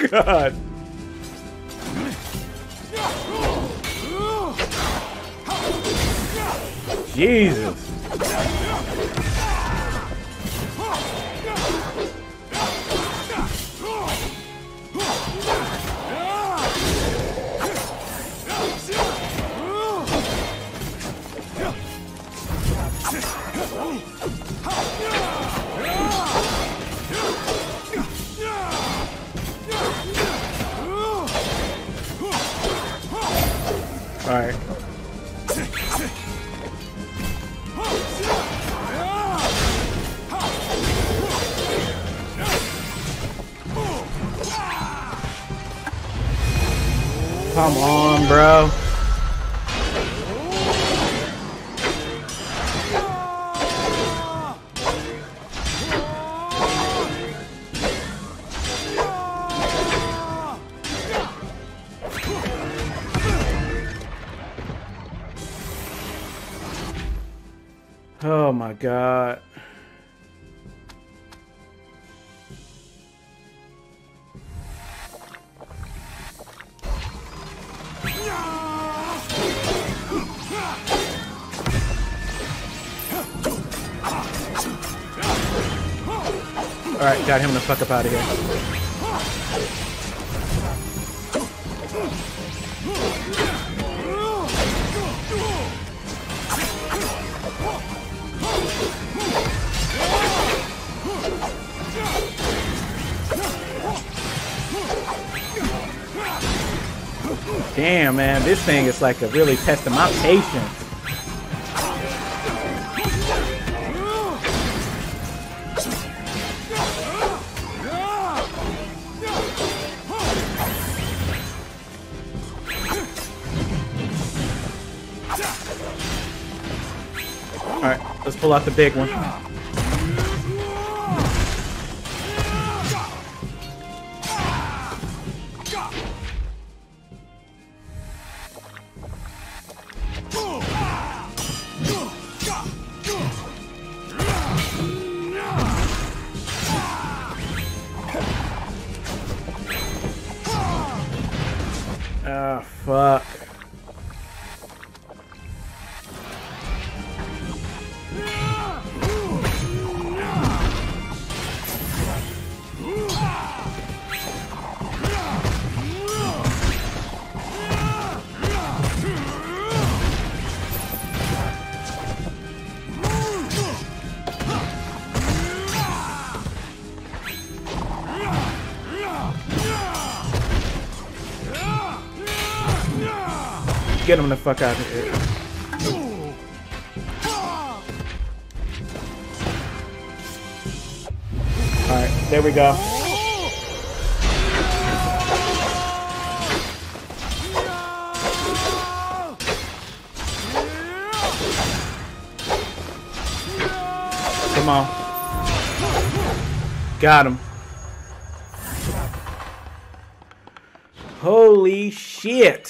God. Jesus. Alright. Come on, bro. Oh my God. All right, got him the fuck up out of here. Damn, man, this thing is like a really testing my patience. Pull out the big one. Ah, fuck. Get him the fuck out of here. Alright, there we go. Come on. Got him. Holy shit.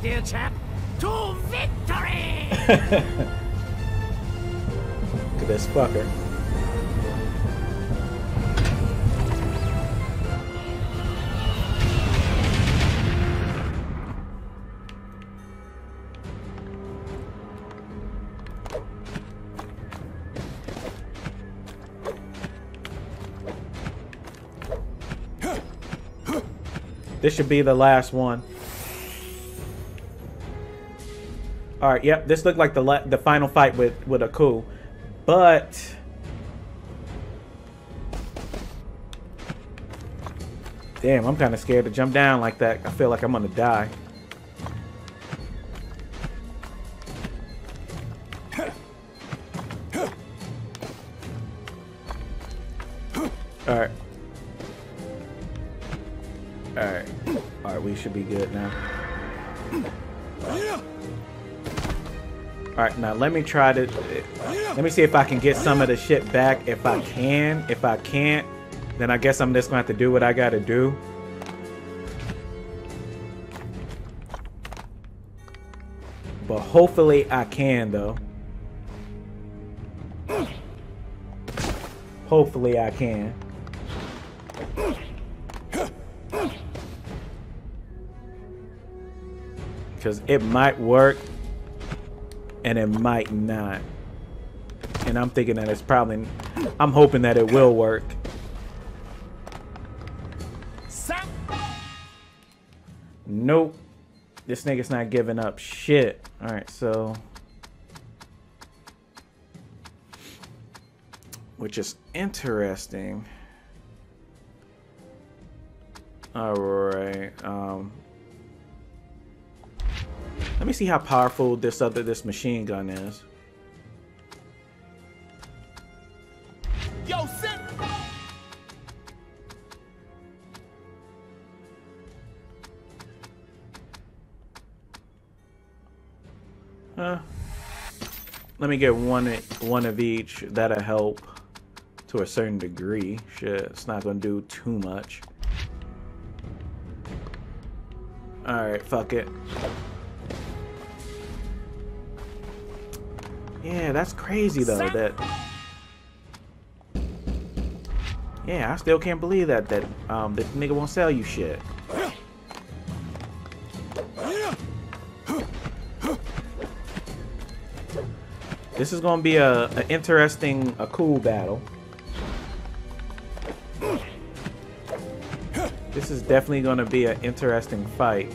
Dear chap, to victory! Look at this fucker. This should be the last one. All right, yep, this looked like the final fight with Aku, but damn, I'm kind of scared to jump down like that. I feel like I'm gonna die. All right. All right. All right, we should be good now. Alright, now let me try to... Let me see if I can get some of the shit back. If I can. If I can't, then I guess I'm just going to have to do what I got to do. But hopefully I can, though. Hopefully I can. Because it might work. And it might not. And I'm thinking that it's probably... I'm hoping that it will work. Nope. This nigga's not giving up shit. Alright, so... which is interesting. Alright, let me see how powerful this machine gun is. Yo, sit! Let me get one of each. That'll help to a certain degree. Shit, it's not gonna do too much. Alright, fuck it. Yeah, that's crazy though. That. Yeah, I still can't believe that nigga won't sell you shit. This is gonna be a interesting, a cool battle. This is definitely gonna be an interesting fight.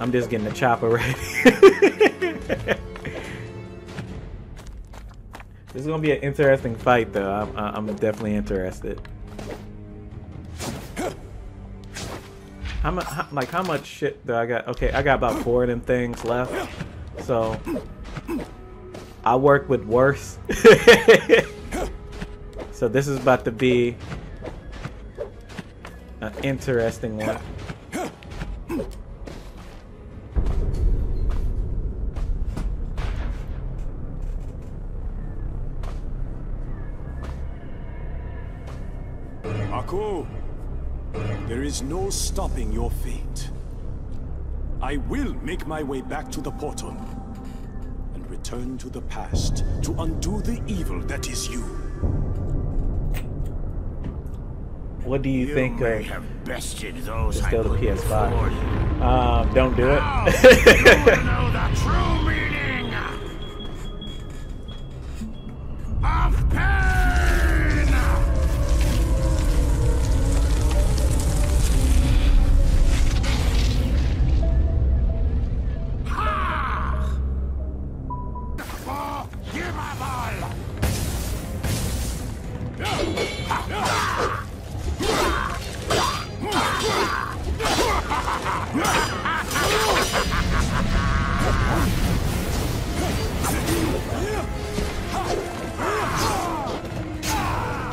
I'm just getting the chopper ready. This is gonna be an interesting fight, though. I'm definitely interested. How much shit do I got? Okay, I got about 4 of them things left, so I work with worse. So this is about to be an interesting one. Aku, there is no stopping your fate. I will make my way back to the portal and return to the past to undo the evil that is you. What do you think of... have bested those just go to PS5. Don't do it. You know the true meaning of pain.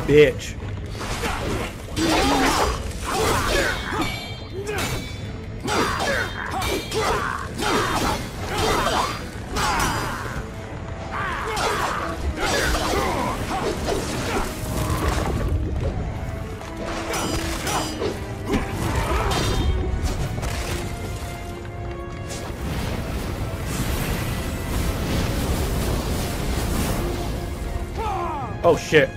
Bitch. Oh shit.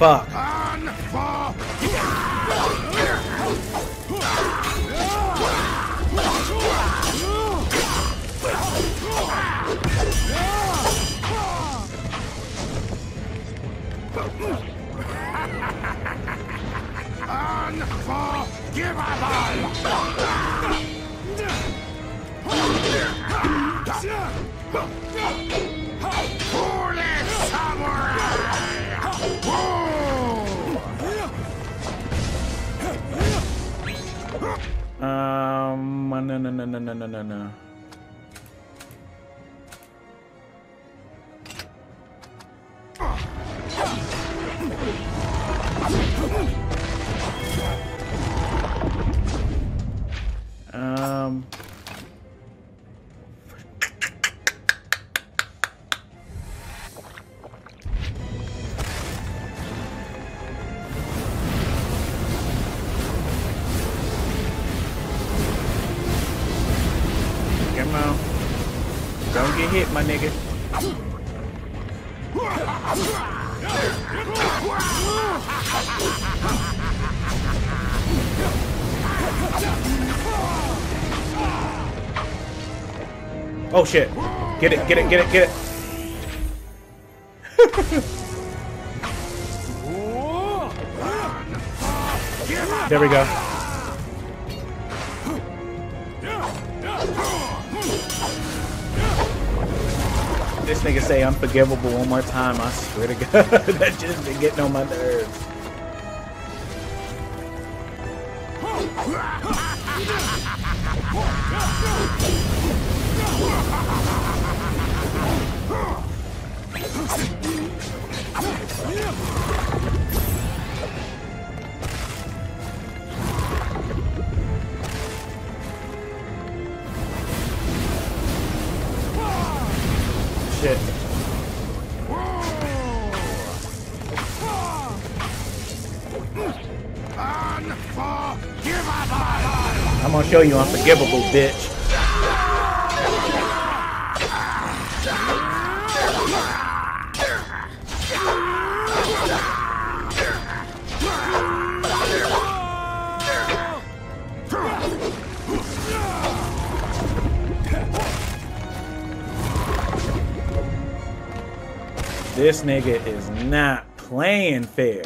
Fuck. No. my nigga. Oh shit. Get it, get it, get it, get it. There we go. This nigga say unforgivable one more time, I swear to God. That just been getting on my nerves. Shit. I'm gonna show you unforgivable, bitch. This nigga is not playing fair.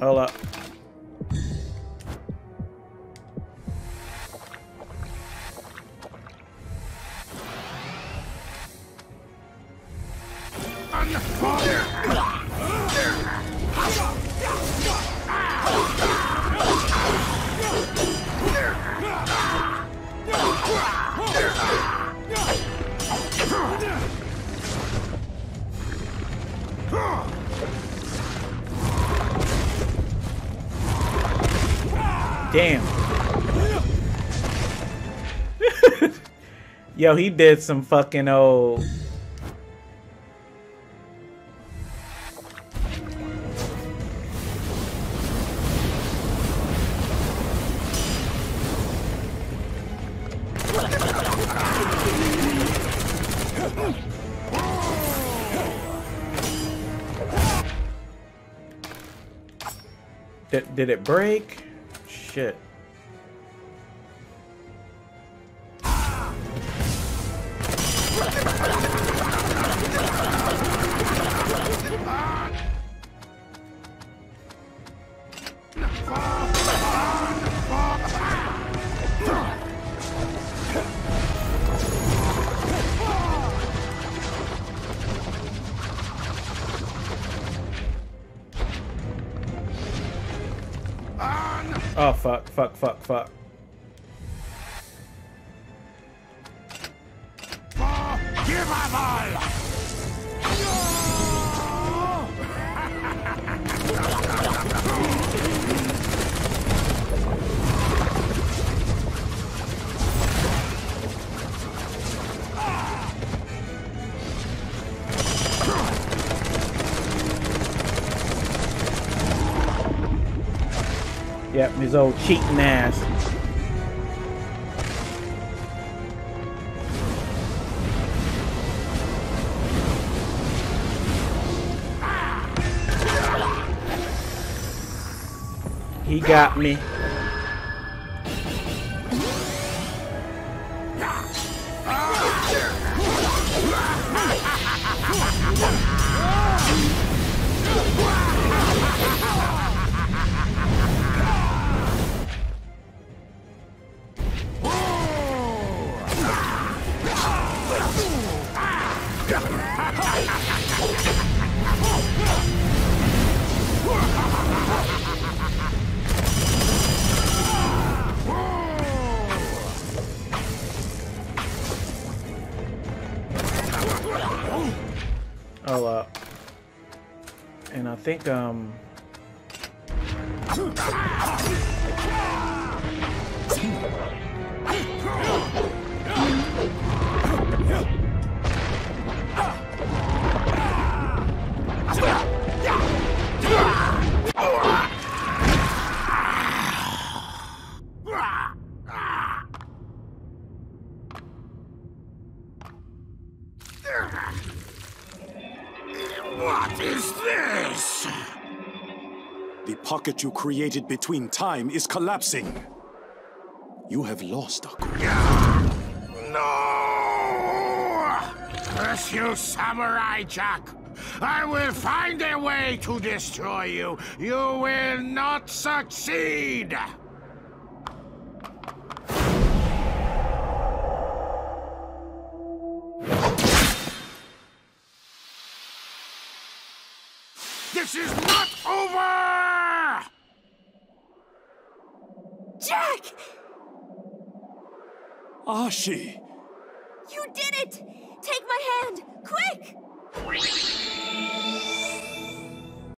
Hold up. Damn. Yo, he did some fucking old. Did it break? Shit. Oh fuck, fuck, fuck, fuck. Yep, his old cheating ass. He got me. think you created between time is collapsing. You have lost, Aku. No! Curse you, Samurai Jack! I will find a way to destroy you! You will not succeed! This is not over! Jack! Ashi! You did it! Take my hand! Quick!